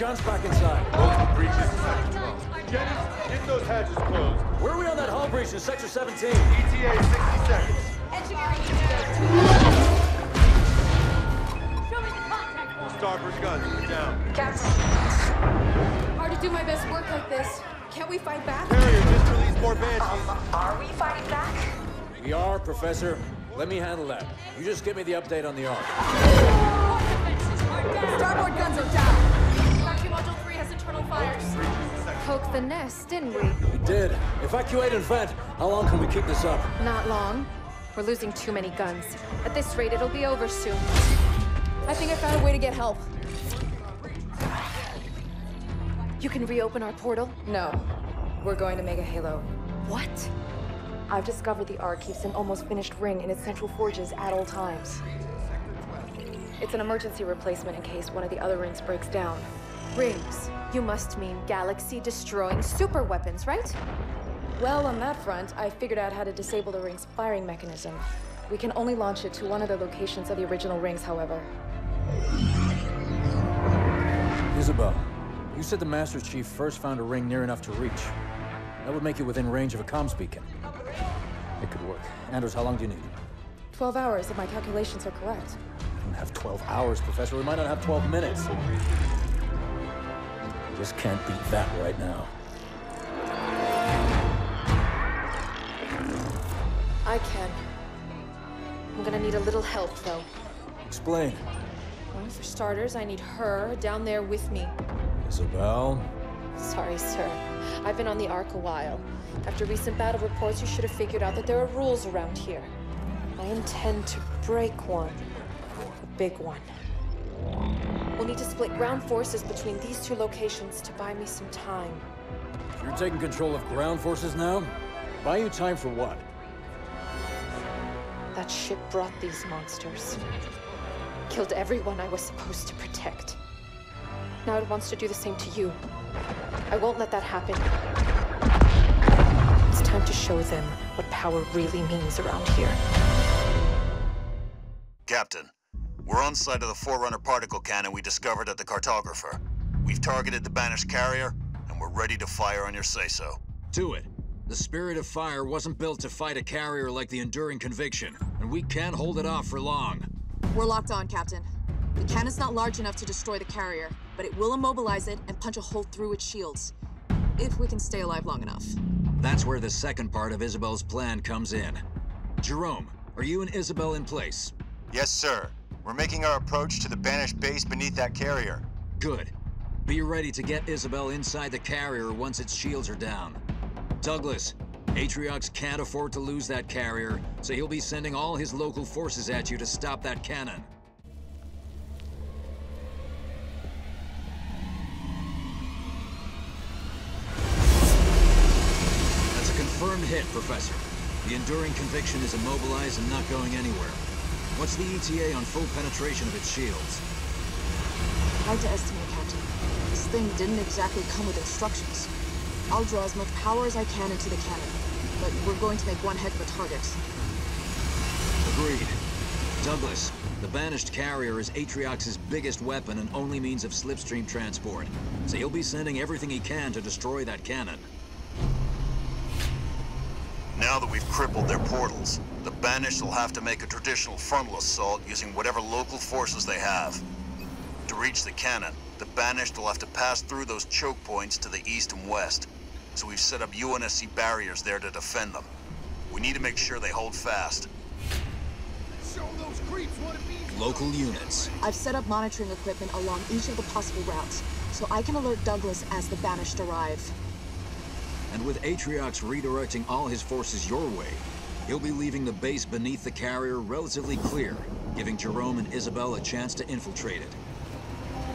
John's back inside. Close the breaches in Sector twelve. Jennings, get those hatches closed. Where are we on that hull breach in Sector seventeen? E T A sixty seconds. Engineering unit. Show me the contact point. Starboard guns are down. Captain. Hard to do my best work like this. Can't we fight back? Carrier, just release more Banshees. Um, are we fighting back? We are, Professor. Let me handle that. You just give me the update on the Ark. Starboard guns are down. Vacuum module three has internal fires. Poked the nest, didn't we? We did. If I Q eight and vent, how long can we keep this up? Not long. We're losing too many guns. At this rate, it'll be over soon. I think I found a way to get help. You can reopen our portal? No. We're going to make a Halo. What? I've discovered the Ark keeps an almost finished ring in its central forges at all times. It's an emergency replacement in case one of the other rings breaks down. Rings? You must mean galaxy-destroying super weapons, right? Well, on that front, I figured out how to disable the ring's firing mechanism. We can only launch it to one of the locations of the original rings, however. Isabel. You said the Master Chief first found a ring near enough to reach. That would make it within range of a comms beacon. It could work. Anders, how long do you need? Twelve hours, if my calculations are correct. We don't have twelve hours, Professor. We might not have twelve minutes. We just can't beat that right now. I can. I'm gonna need a little help, though. Explain. Well, for starters, I need her down there with me. Isabel? Sorry, sir. I've been on the Ark a while. After recent battle reports, you should have figured out that there are rules around here. I intend to break one. A big one. We'll need to split ground forces between these two locations to buy me some time. You're taking control of ground forces now? Buy you time for what? That ship brought these monsters. Killed everyone I was supposed to protect. Now it wants to do the same to you. I won't let that happen. It's time to show them what power really means around here. Captain, we're on site of the Forerunner particle cannon we discovered at the Cartographer. We've targeted the Banished carrier, and we're ready to fire on your say-so. Do it. The Spirit of Fire wasn't built to fight a carrier like the Enduring Conviction, and we can't hold it off for long. We're locked on, Captain. The cannon's not large enough to destroy the carrier, but it will immobilize it and punch a hole through its shields, if we can stay alive long enough. That's where the second part of Isabel's plan comes in. Jerome, are you and Isabel in place? Yes, sir. We're making our approach to the Banished base beneath that carrier. Good. Be ready to get Isabel inside the carrier once its shields are down. Douglas, Atriox can't afford to lose that carrier, so he'll be sending all his local forces at you to stop that cannon. Confirmed hit, Professor. The Enduring Conviction is immobilized and not going anywhere. What's the E T A on full penetration of its shields? Hard to estimate, Captain. This thing didn't exactly come with instructions. I'll draw as much power as I can into the cannon, but we're going to make one head of a target. Agreed. Douglas, the Banished carrier is Atriox's biggest weapon and only means of slipstream transport, so he'll be sending everything he can to destroy that cannon. Now that we've crippled their portals, the Banished will have to make a traditional frontal assault using whatever local forces they have. To reach the cannon, the Banished will have to pass through those choke points to the east and west, so we've set up U N S C barriers there to defend them. We need to make sure they hold fast. Show those creeps what it means. Local units. I've set up monitoring equipment along each of the possible routes, so I can alert Douglas as the Banished arrive. And with Atriox redirecting all his forces your way, he'll be leaving the base beneath the carrier relatively clear, giving Jerome and Isabel a chance to infiltrate it.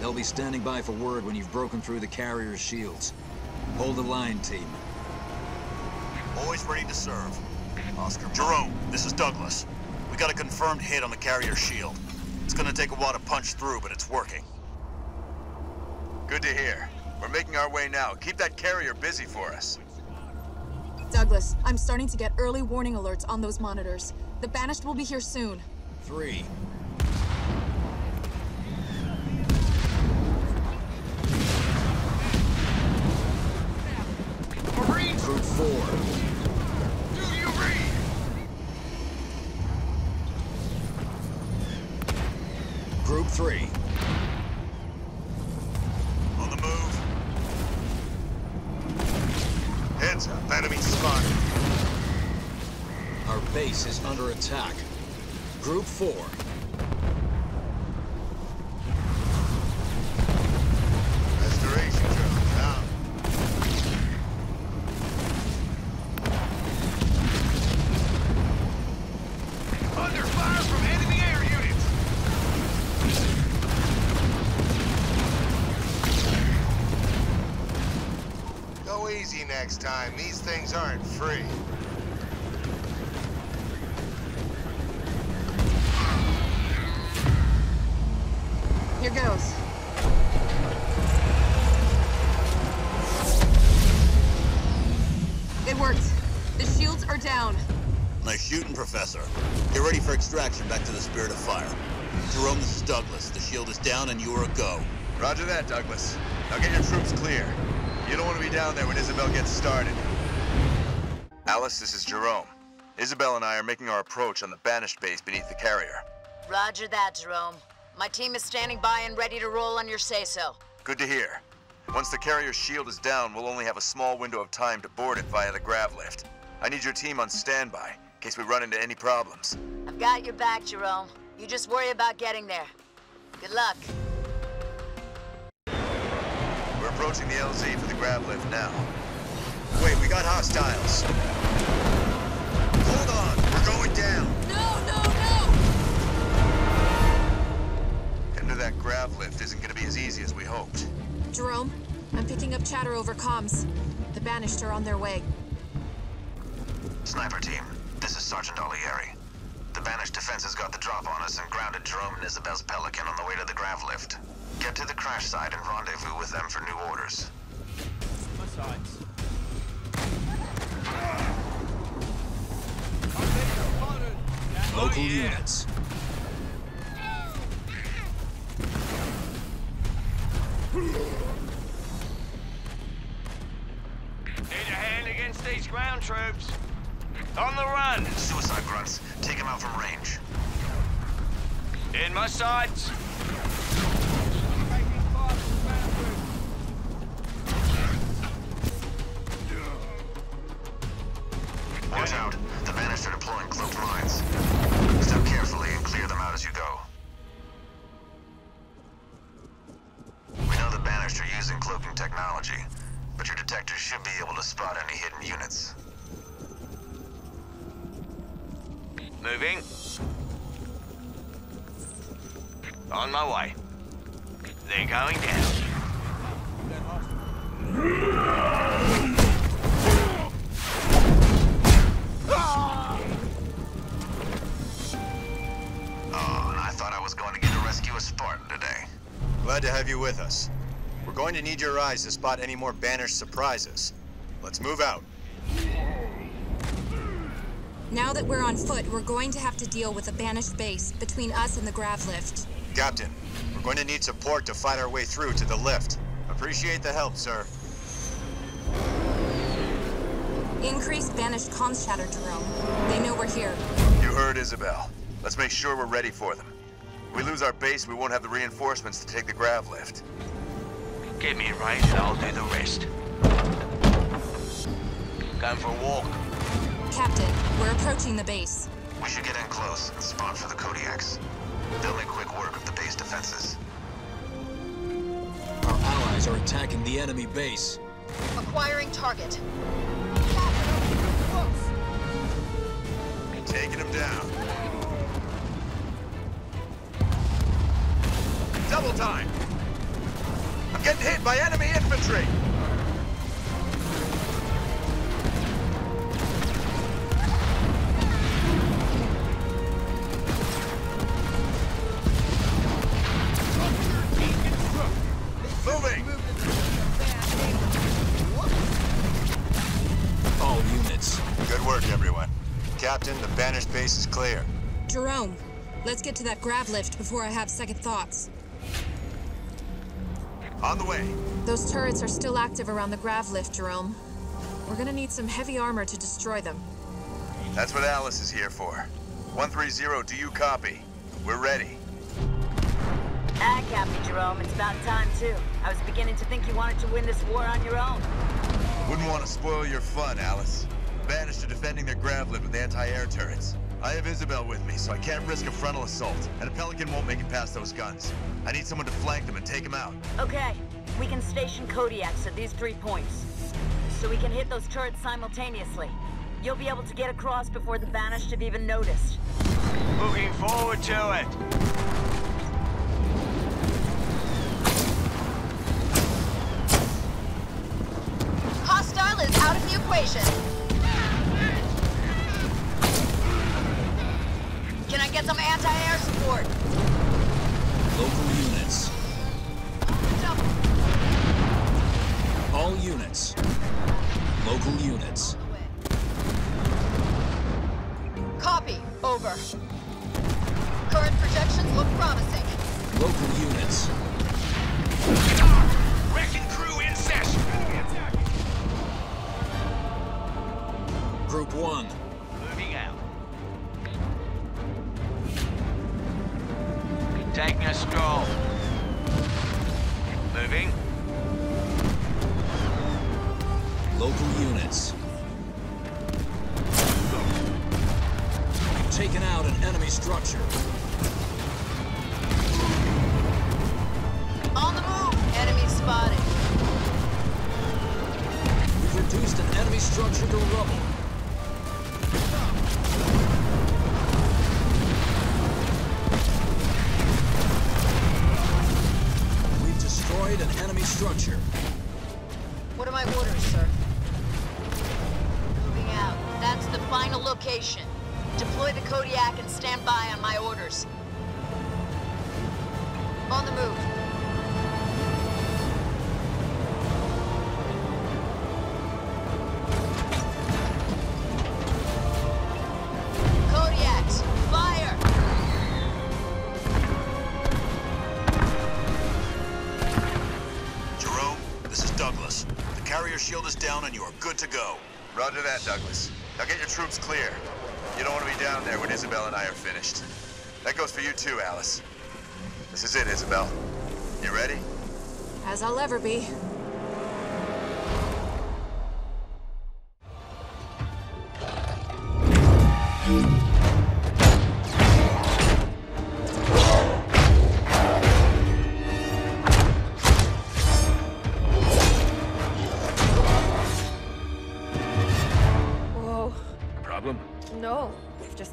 They'll be standing by for word when you've broken through the carrier's shields. Hold the line, team. Always ready to serve. Oscar. Jerome, this is Douglas. We got a confirmed hit on the carrier shield. It's gonna take a while to punch through, but it's working. Good to hear. We're making our way now. Keep that carrier busy for us. Douglas, I'm starting to get early warning alerts on those monitors. The Banished will be here soon. Three. four. Group three. On the move. Heads up, enemy spotted. Our base is under attack. Group four. Next time, these things aren't free. Here goes. It worked. The shields are down. Nice shooting, Professor. Get ready for extraction back to the Spirit of Fire. Jerome, this is Douglas. The shield is down and you are a go. Roger that, Douglas. Now get your troops clear. You don't want to be down there when Isabel gets started. Alice, this is Jerome. Isabel and I are making our approach on the Banished base beneath the carrier. Roger that, Jerome. My team is standing by and ready to roll on your say-so. Good to hear. Once the carrier's shield is down, we'll only have a small window of time to board it via the grav lift. I need your team on standby, in case we run into any problems. I've got your back, Jerome. You just worry about getting there. Good luck. We're approaching the L Z for the grab lift now. Wait, we got hostiles. Hold on, we're going down. No, no, no! Getting to that grab lift isn't going to be as easy as we hoped. Jerome, I'm picking up chatter over comms. The Banished are on their way. Sniper team, this is Sergeant Olieri. The Banished defense has got the drop on us and grounded Jerome and Isabel's Pelican on the way to the grav lift. Get to the crash site and rendezvous with them for new orders. My sides. Local oh, yeah. units. Need a hand against these ground troops. On the run. Suicide grunts. Take them out from range. In my sights. Watch out. The Banished are deploying cloaked mines. Step carefully and clear them out as you go. We know the Banished are using cloaking technology, but your detectors should be able to spot any hidden units. Moving. On my way. They're going down. Oh, and I thought I was going to get to rescue a Spartan today. Glad to have you with us. We're going to need your eyes to spot any more Banished surprises. Let's move out. Now that we're on foot, we're going to have to deal with a Banished base between us and the grav lift. Captain, we're going to need support to fight our way through to the lift. Appreciate the help, sir. Increased Banished comms chatter, Jerome. They know we're here. You heard Isabel. Let's make sure we're ready for them. If we lose our base, we won't have the reinforcements to take the grav lift. Get me right and I'll do the rest. Going for a walk. Captain, we're approaching the base. We should get in close and spawn for the Kodiaks. They'll make quick work of the base defenses. Our allies are attacking the enemy base. Acquiring target. Taking him down. Double time! I'm getting hit by enemy infantry! Moving! All units. Good work, everyone. Captain, the Banished base is clear. Jerome, let's get to that grav lift before I have second thoughts. On the way. Those turrets are still active around the grav lift, Jerome. We're gonna need some heavy armor to destroy them. That's what Alice is here for. one three zero, do you copy? We're ready. I copy, Jerome. It's about time, too. I was beginning to think you wanted to win this war on your own. Wouldn't want to spoil your fun, Alice. Banished are defending their grav-lid with anti-air turrets. I have Isabel with me, so I can't risk a frontal assault, and a Pelican won't make it past those guns. I need someone to flank them and take them out. Okay, we can station Kodiaks at these three points, so we can hit those turrets simultaneously. You'll be able to get across before the Banished have even noticed. Looking forward to it! Hostile is out of the equation. Can I get some anti-air support? Local units. All units. Local units. Copy. Over. Current projections look promising. Local units. Wrecking crew in session. Group one. Taking a stroll. Moving. Local units. We've taken out an enemy structure. On the move! Enemy spotted. We've reduced an enemy structure to rubble. An enemy structure. What are my orders, sir? Moving out. That's the final location. Deploy the Kodiak and stand by on my orders. On the move. Shield is down and you are good to go. Roger that, Douglas. Now get your troops clear. You don't want to be down there when Isabel and I are finished. That goes for you too, Alice. This is it, Isabel. You ready? As I'll ever be.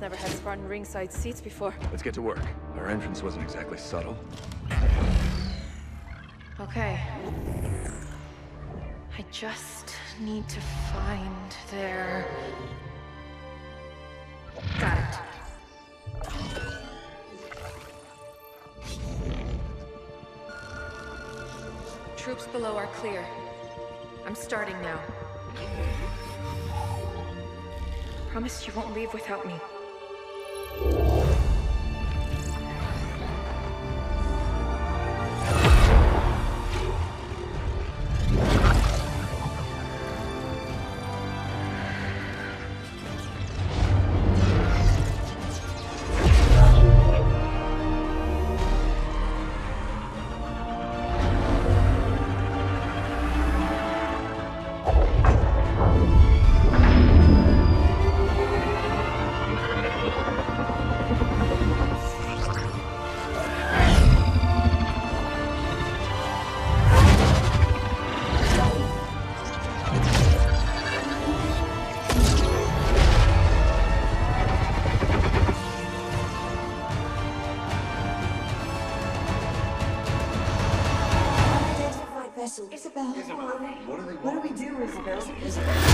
Never had Spartan ringside seats before. Let's get to work. Our entrance wasn't exactly subtle. Okay. I just need to find their... Got it. Troops below are clear. I'm starting now. Promise you won't leave without me. Isabel, Isabel. What do they want? What do we do, Isabel?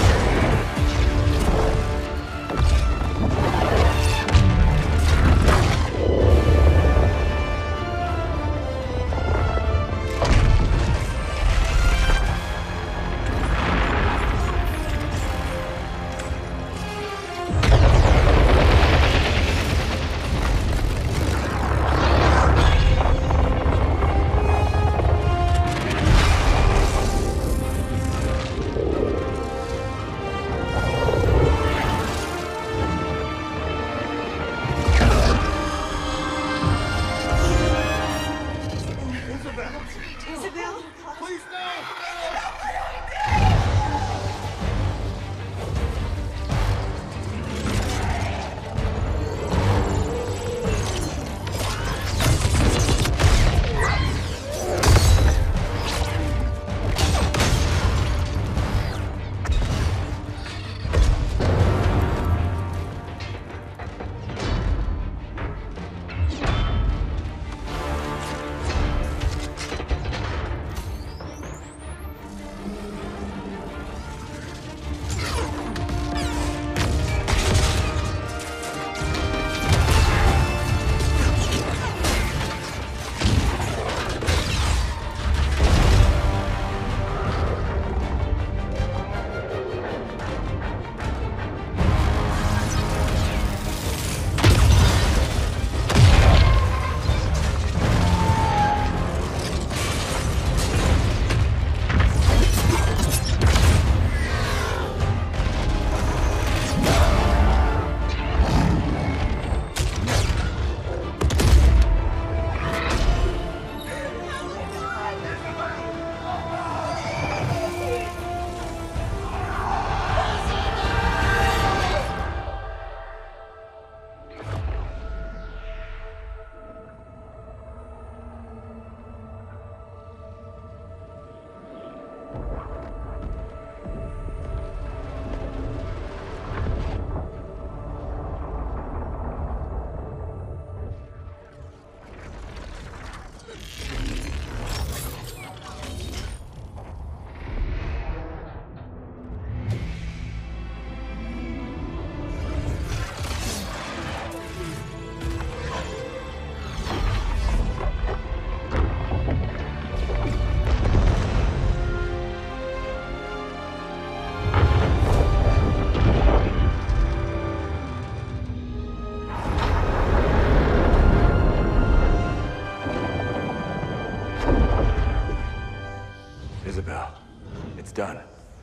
done.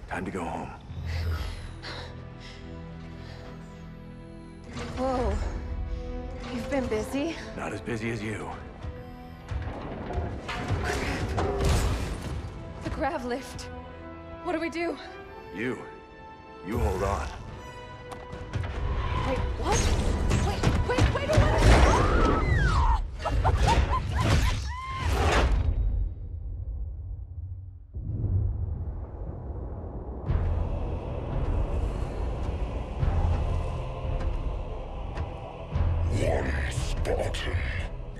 Time to go home. Whoa. You've been busy? Not as busy as you. The grav lift. What do we do? You. You hold on. Wait, what? Wait, wait, wait a minute!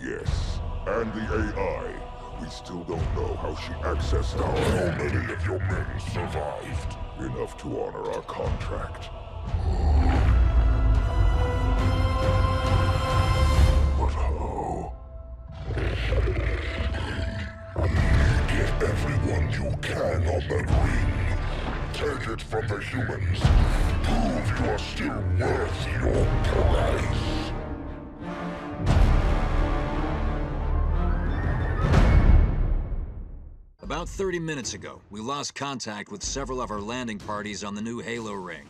Yes, and the A I. We still don't know how she accessed our... How many of your men survived? Enough to honor our contract. But how? Get everyone you can on that ring. Take it from the humans. Prove you are still worth your price. About thirty minutes ago, we lost contact with several of our landing parties on the new Halo ring.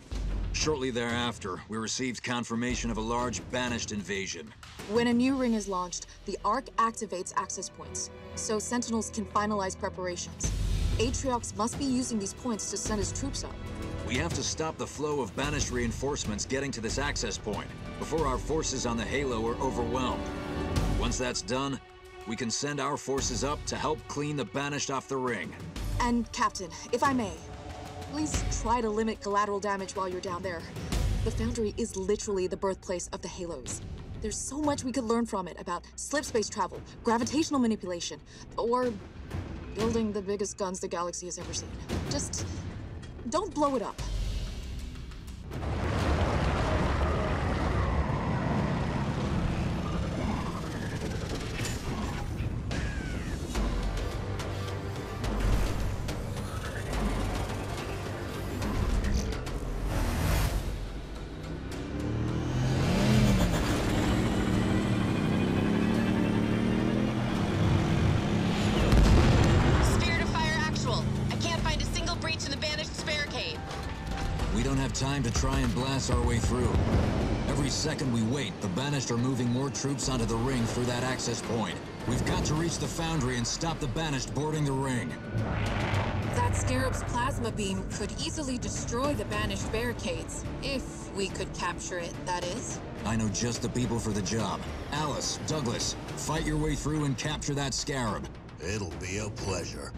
Shortly thereafter, we received confirmation of a large Banished invasion. When a new ring is launched, the Ark activates access points, so Sentinels can finalize preparations. Atriox must be using these points to send his troops up. We have to stop the flow of Banished reinforcements getting to this access point before our forces on the Halo are overwhelmed. Once that's done, we can send our forces up to help clean the Banished off the ring. And, Captain, if I may, please try to limit collateral damage while you're down there. The Foundry is literally the birthplace of the Halos. There's so much we could learn from it about slipspace travel, gravitational manipulation, or building the biggest guns the galaxy has ever seen. Just don't blow it up. Time to try and blast our way through. Every second we wait, the Banished are moving more troops onto the ring through that access point. We've got to reach the Foundry and stop the Banished boarding the ring. That Scarab's plasma beam could easily destroy the Banished barricades, if we could capture it, that is. I know just the people for the job. Alice, Douglas, fight your way through and capture that Scarab. It'll be a pleasure.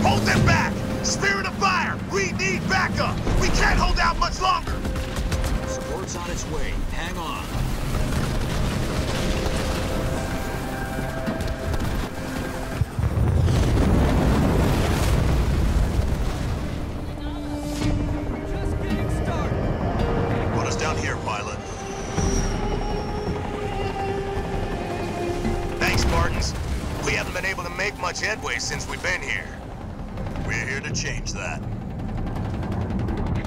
Hold them back! Spirit of Fire! We need backup! We can't hold out much longer! Support's on its way. Hang on. Headway since we've been here. We're here to change that.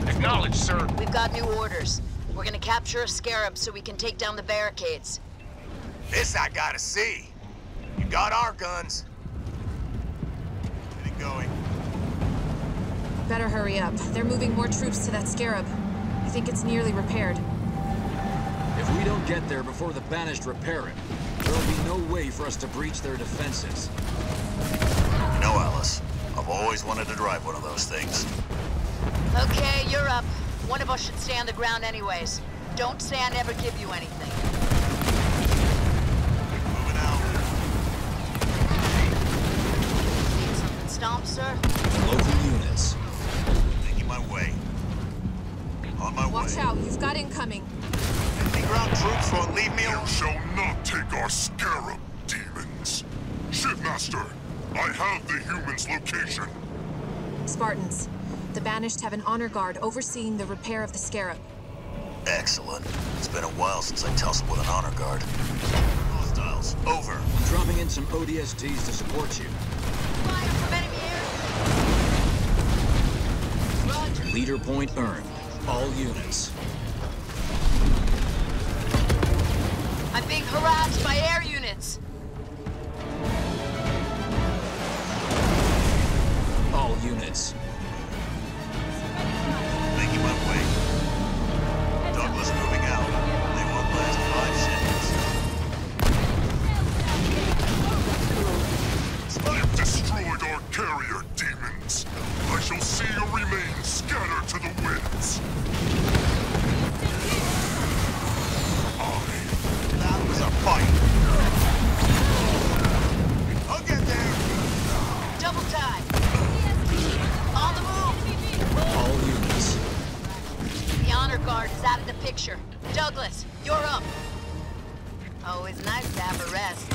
Acknowledged, sir. We've got new orders. We're gonna capture a Scarab so we can take down the barricades. This I gotta see. You got our guns. Get it going. Better hurry up. They're moving more troops to that Scarab. I think it's nearly repaired. If we don't get there before the Banished repair it, there'll be no way for us to breach their defenses. You know, Alice, I've always wanted to drive one of those things. Okay, you're up. One of us should stay on the ground anyways. Don't say I never give you anything. Keep moving out. Need something stomped, sir? Local units. Making my way. On my way. Watch out, you've got incoming. Any ground troops won't leave me alone. You shall not take our Scarab, demons. Shipmaster! I have the humans' location. Spartans, the Banished have an honor guard overseeing the repair of the Scarab. Excellent. It's been a while since I tussled with an honor guard. Hostiles, over. Dropping in some O D S Ts to support you. Fire from enemy air. Roger. Leader point earned. All units. I'm being harassed by air units. minutes. Make him up wait. Douglas moving out. They won't last five seconds. I have destroyed our carrier, demons. I shall see your remains scattered to the winds. Oh, that was a fight. Guard is out of the picture. Douglas, you're up. Always nice to have a rest.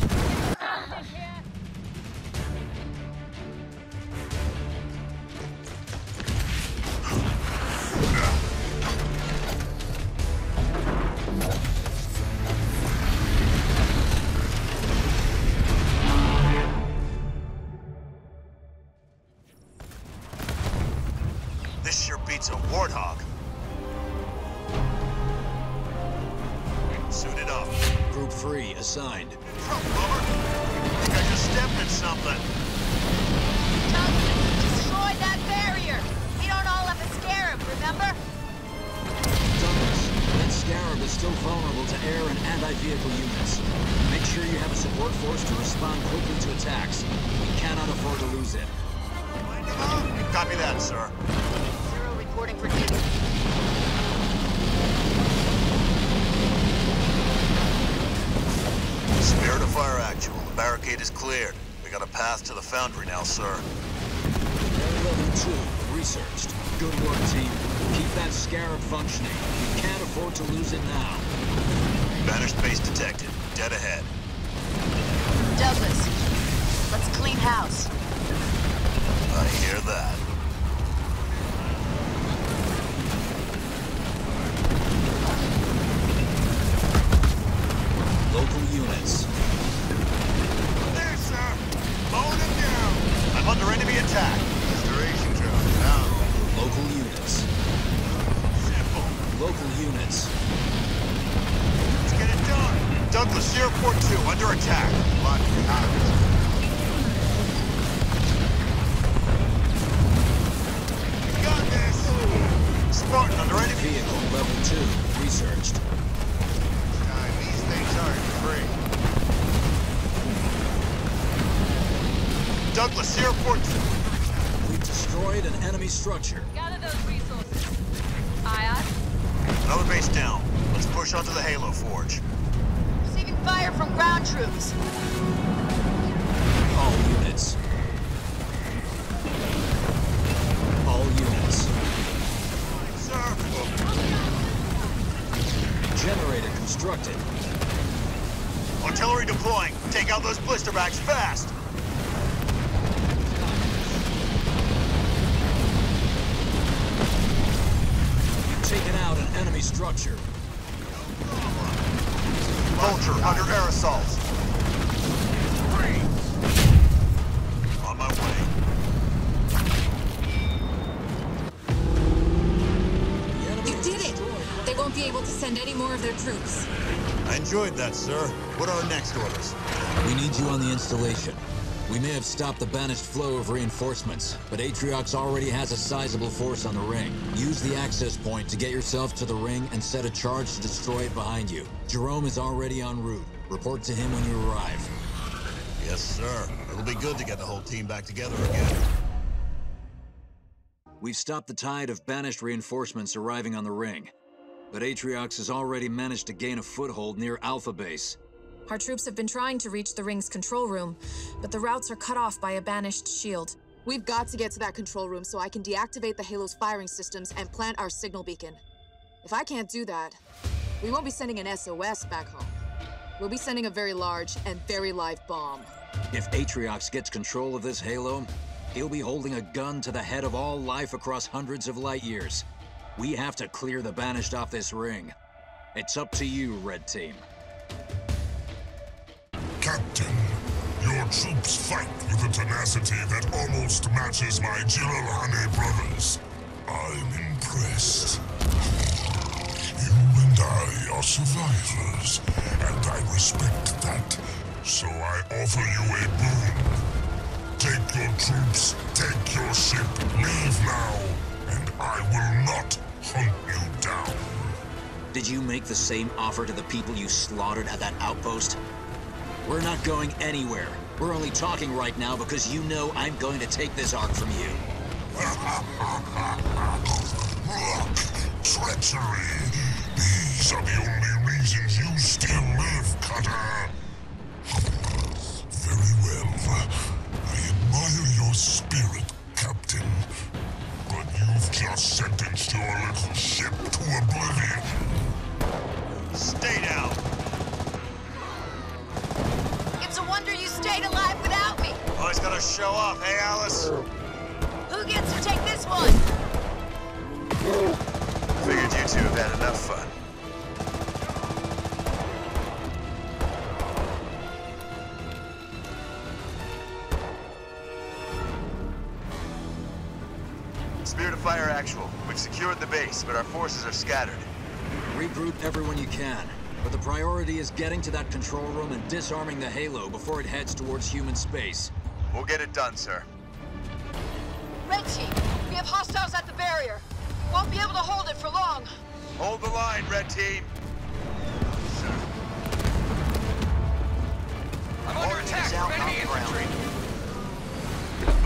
This sure beats a warthog. Suited up. Group three assigned. Trump, Robert. I think I just stepped at something. Douglas, destroy that barrier. We don't all have a Scarab, remember? Douglas, that Scarab is still vulnerable to air and anti-vehicle units. Make sure you have a support force to respond quickly to attacks. We cannot afford to lose it. Uh, copy that, sir. Zero reporting for duty. Spirit of Fire actual. The barricade is cleared. We got a path to the foundry now, sir. Level two, researched. Good work, team. Keep that Scarab functioning. You can't afford to lose it now. Banished base detected. Dead ahead. Douglas, let's clean house. I hear that. Local units. There, sir! Mowing them down! I'm under enemy attack. Restoration job, down. Local units. Simple. Local units. Let's get it done! Douglas, Airport two, under attack. Lock it out. You got this! Spartan, under enemy. Vehicle level two, researched. Free. Douglas, Airport. We've destroyed an enemy structure. Gather those resources. Aye, aye. Another base down. Let's push onto the Halo Forge. Receiving fire from ground troops. All units. All units. Right, sir. Oh. Generator constructed. Artillery deploying. Take out those blister bags fast. You've taken out an enemy structure. Vulture under air assaults. Three. On my way. You did it. They won't be able to send any more of their troops. I enjoyed that, sir. What are our next orders? We need you on the installation. We may have stopped the Banished flow of reinforcements, but Atriox already has a sizable force on the ring. Use the access point to get yourself to the ring and set a charge to destroy it behind you. Jerome is already en route. Report to him when you arrive. Yes, sir. It'll be good to get the whole team back together again. We've stopped the tide of Banished reinforcements arriving on the ring. But Atriox has already managed to gain a foothold near Alpha Base. Our troops have been trying to reach the ring's control room, but the routes are cut off by a Banished shield. We've got to get to that control room so I can deactivate the Halo's firing systems and plant our signal beacon. If I can't do that, we won't be sending an S O S back home. We'll be sending a very large and very live bomb. If Atriox gets control of this Halo, he'll be holding a gun to the head of all life across hundreds of light years. We have to clear the Banished off this ring. It's up to you, Red Team. Captain, your troops fight with a tenacity that almost matches my Jiralhane brothers. I'm impressed. You and I are survivors, and I respect that. So I offer you a boon. Take your troops, take your ship, leave now, and I will not hunt you down. Did you make the same offer to the people you slaughtered at that outpost? We're not going anywhere. We're only talking right now because you know I'm going to take this Ark from you. Look, treachery. These are the only reasons you still live, Cutter. Very well. I admire your spirit, Captain. But you've just sentenced your little ship to oblivion. Stay down. It's a wonder you stayed alive without me. Boy's gonna show up, hey, Alice? Who gets to take this one? Figured you two have had enough fun. Spirit of Fire actual. We've secured the base, but our forces are scattered. Regroup everyone you can, but the priority is getting to that control room and disarming the Halo before it heads towards human space. We'll get it done, sir. Red Team, we have hostiles at the barrier. We won't be able to hold it for long. Hold the line, Red Team. Sir. I'm under attack from enemy infantry.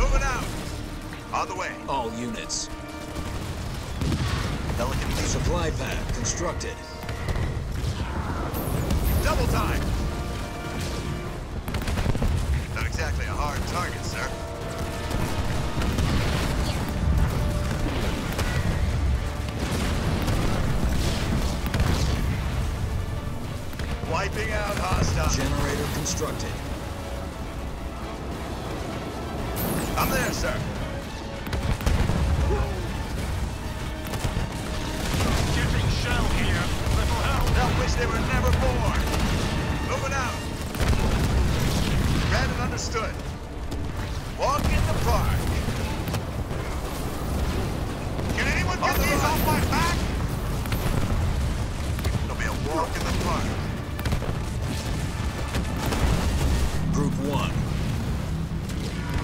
Moving out. On the way. All units. Pelican supply pad constructed. Double time. Not exactly a hard target, sir. Wiping out hostile. Generator constructed. I'm there, sir. Shooting shell here. Little help. They'll wish they were never born. Moving out. Read and understood. Walk in the park. Can anyone get these off my back? It'll be a walk in the park. Group one.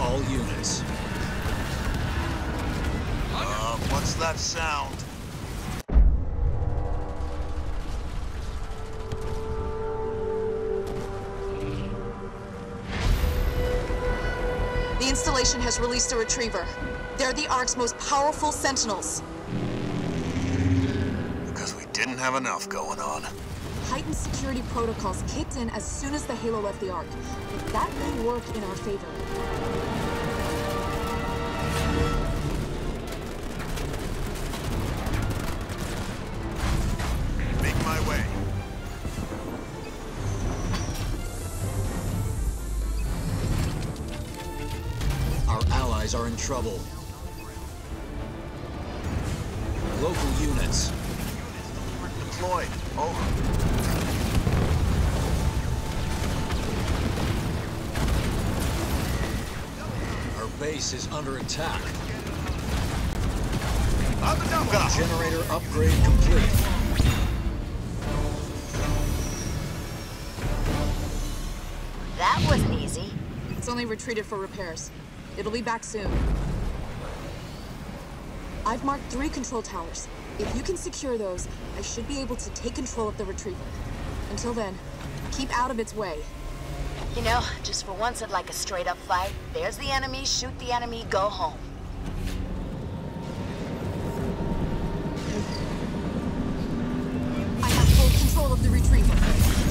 All units. Uh, what's that sound? The installation has released a Retriever. They're the Ark's most powerful Sentinels. Because we didn't have enough going on. Heightened security protocols kicked in as soon as the Halo left the Ark. That may work in our favor. Make my way. Our allies are in trouble. Local units. Deployed. Over. Base is under attack. On the double. Generator upgrade complete. That wasn't easy. It's only retreated for repairs. It'll be back soon. I've marked three control towers. If you can secure those, I should be able to take control of the Retriever. Until then, keep out of its way. You know, just for once I'd like a straight-up fight. There's the enemy, shoot the enemy, go home. I have full control of the Retriever.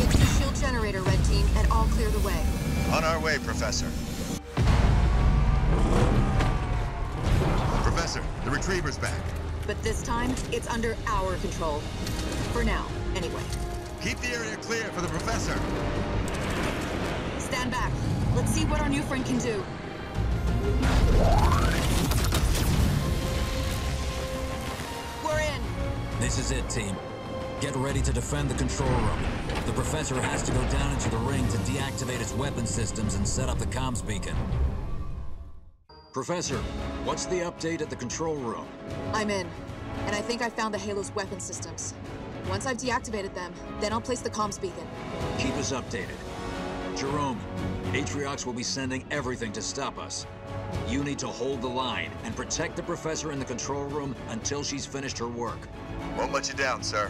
Get to the shield generator, Red Team, and I'll clear the way. On our way, Professor. Professor, the Retriever's back. But this time, it's under our control. For now, anyway. Keep the area clear for the Professor. Stand back. Let's see what our new friend can do. We're in. This is it, team. Get ready to defend the control room. The Professor has to go down into the ring to deactivate its weapon systems and set up the comms beacon. Professor, what's the update at the control room? I'm in, and I think I found the Halo's weapon systems. Once I've deactivated them, then I'll place the comms beacon. Keep us updated. Jerome, Atriox will be sending everything to stop us. You need to hold the line and protect the Professor in the control room until she's finished her work. Won't let you down, sir.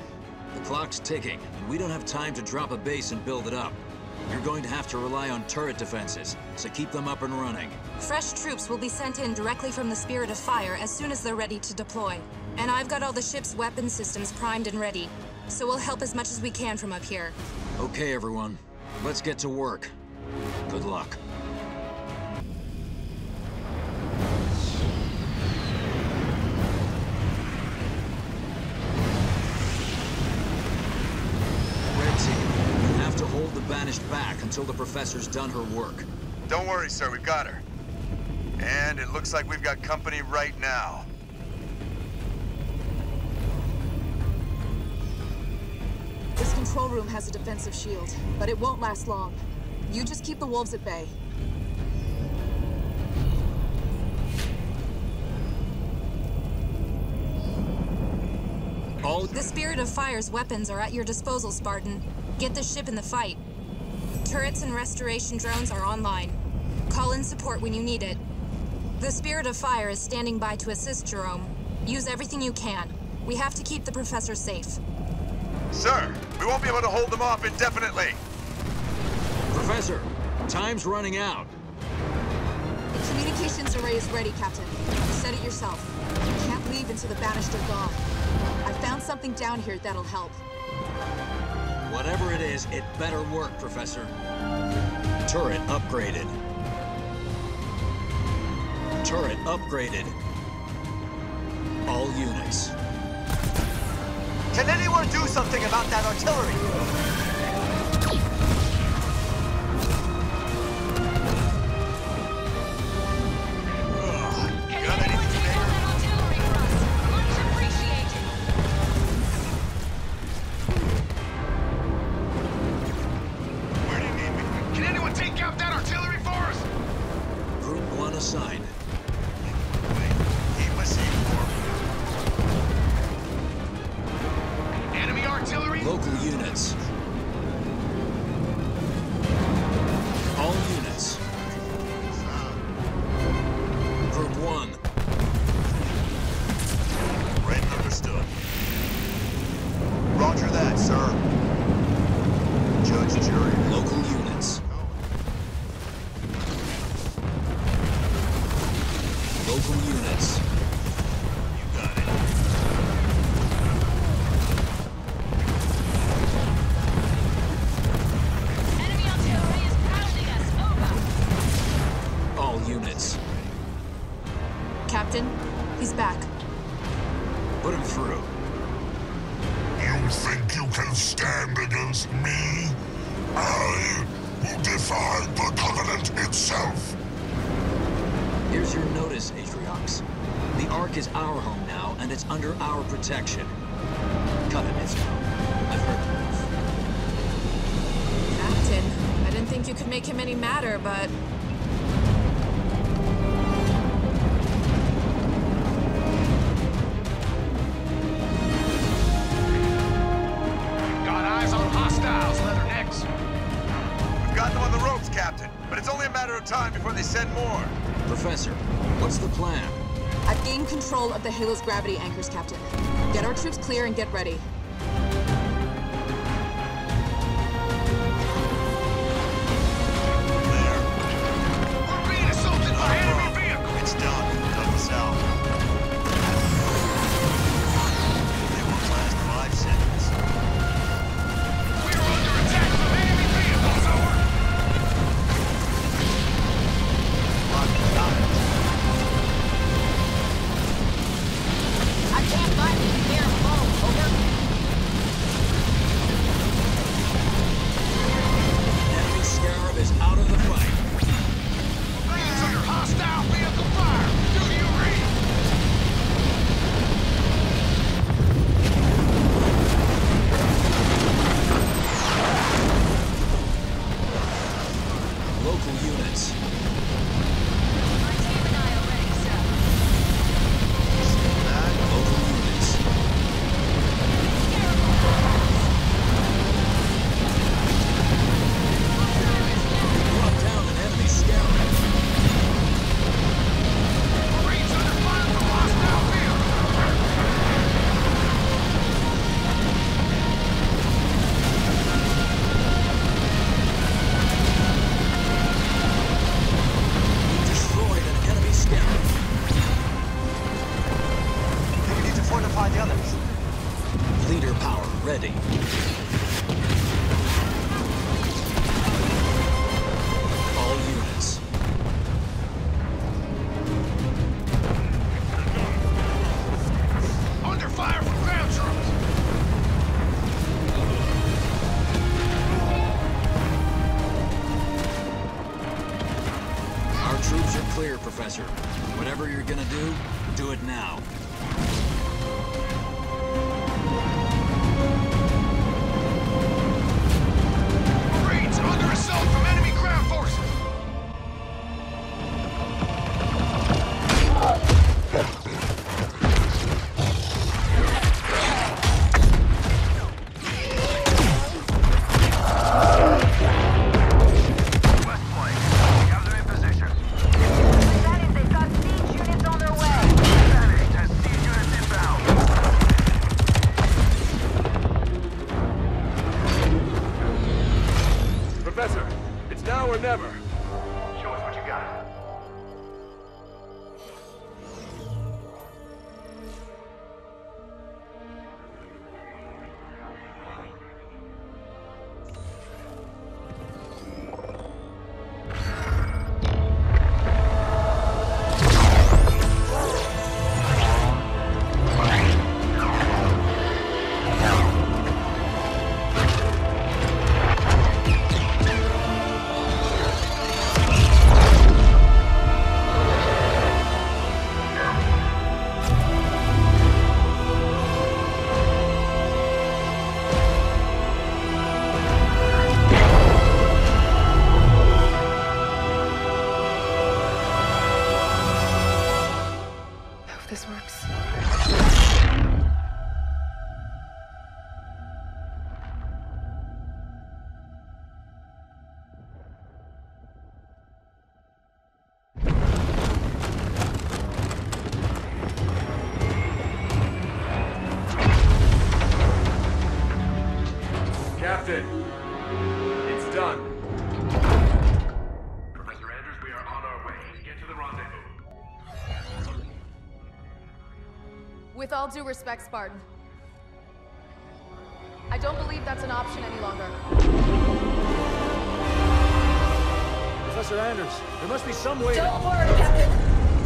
The clock's ticking, and we don't have time to drop a base and build it up. You're going to have to rely on turret defenses, so keep them up and running. Fresh troops will be sent in directly from the Spirit of Fire as soon as they're ready to deploy. And I've got all the ship's weapon systems primed and ready, so we'll help as much as we can from up here. Okay, everyone. Let's get to work. Good luck. Banished back until the Professor's done her work. Don't worry, sir, we've got her. And it looks like we've got company right now. This control room has a defensive shield, but it won't last long. You just keep the wolves at bay. All the Spirit of Fire's weapons are at your disposal, Spartan. Get the ship in the fight. Turrets and restoration drones are online. Call in support when you need it. The Spirit of Fire is standing by to assist, Jerome. Use everything you can. We have to keep the Professor safe. Sir, we won't be able to hold them off indefinitely. Professor, time's running out. The communications array is ready, Captain. You said it yourself. You can't leave until the Banished are gone. I found something down here that'll help. Whatever it is, it better work, Professor. Turret upgraded. Turret upgraded. All units. Can anyone do something about that artillery? Protection. Covenant is home. I've heard enough. Captain, I didn't think you could make him any matter, but... Got eyes on hostiles, leathernecks. We've got them on the ropes, Captain, but it's only a matter of time before they send more. Professor, what's the plan? I've gained control of the Halo's gravity anchors, Captain. Get our troops clear and get ready. Can't buy me a pair of bones, over. ready. All units. Under fire from ground troops! Our troops are clear, Professor. Whatever you're gonna do, do it now. With all due respect, Spartan, I don't believe that's an option any longer. Professor Anders, there must be some way. Don't worry, Captain.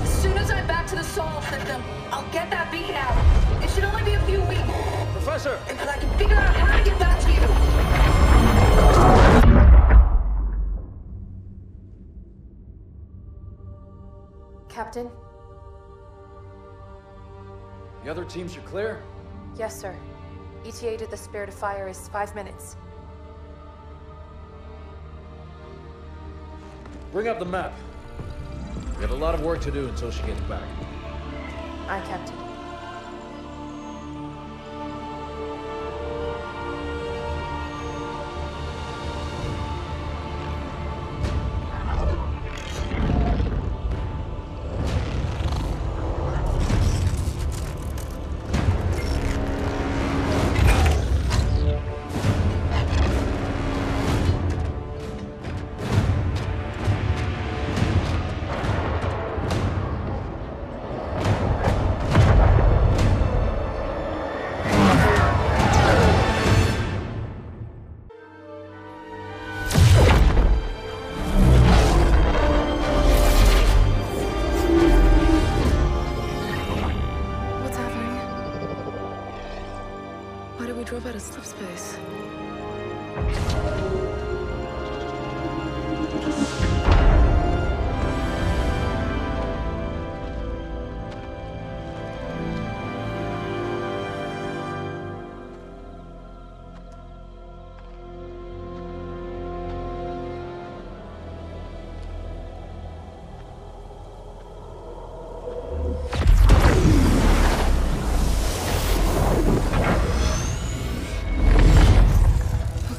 As soon as I'm back to the Sol system, I'll get that beacon out. It should only be a few weeks. Professor! Until I can figure out how to get back to you. Captain? The other teams are clear? Yes, sir. E T A to the Spirit of Fire is five minutes. Bring up the map. We have a lot of work to do until she gets back. Aye, Captain.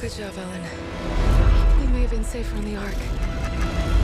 Good job, Ellen. We may have been safer on the Ark.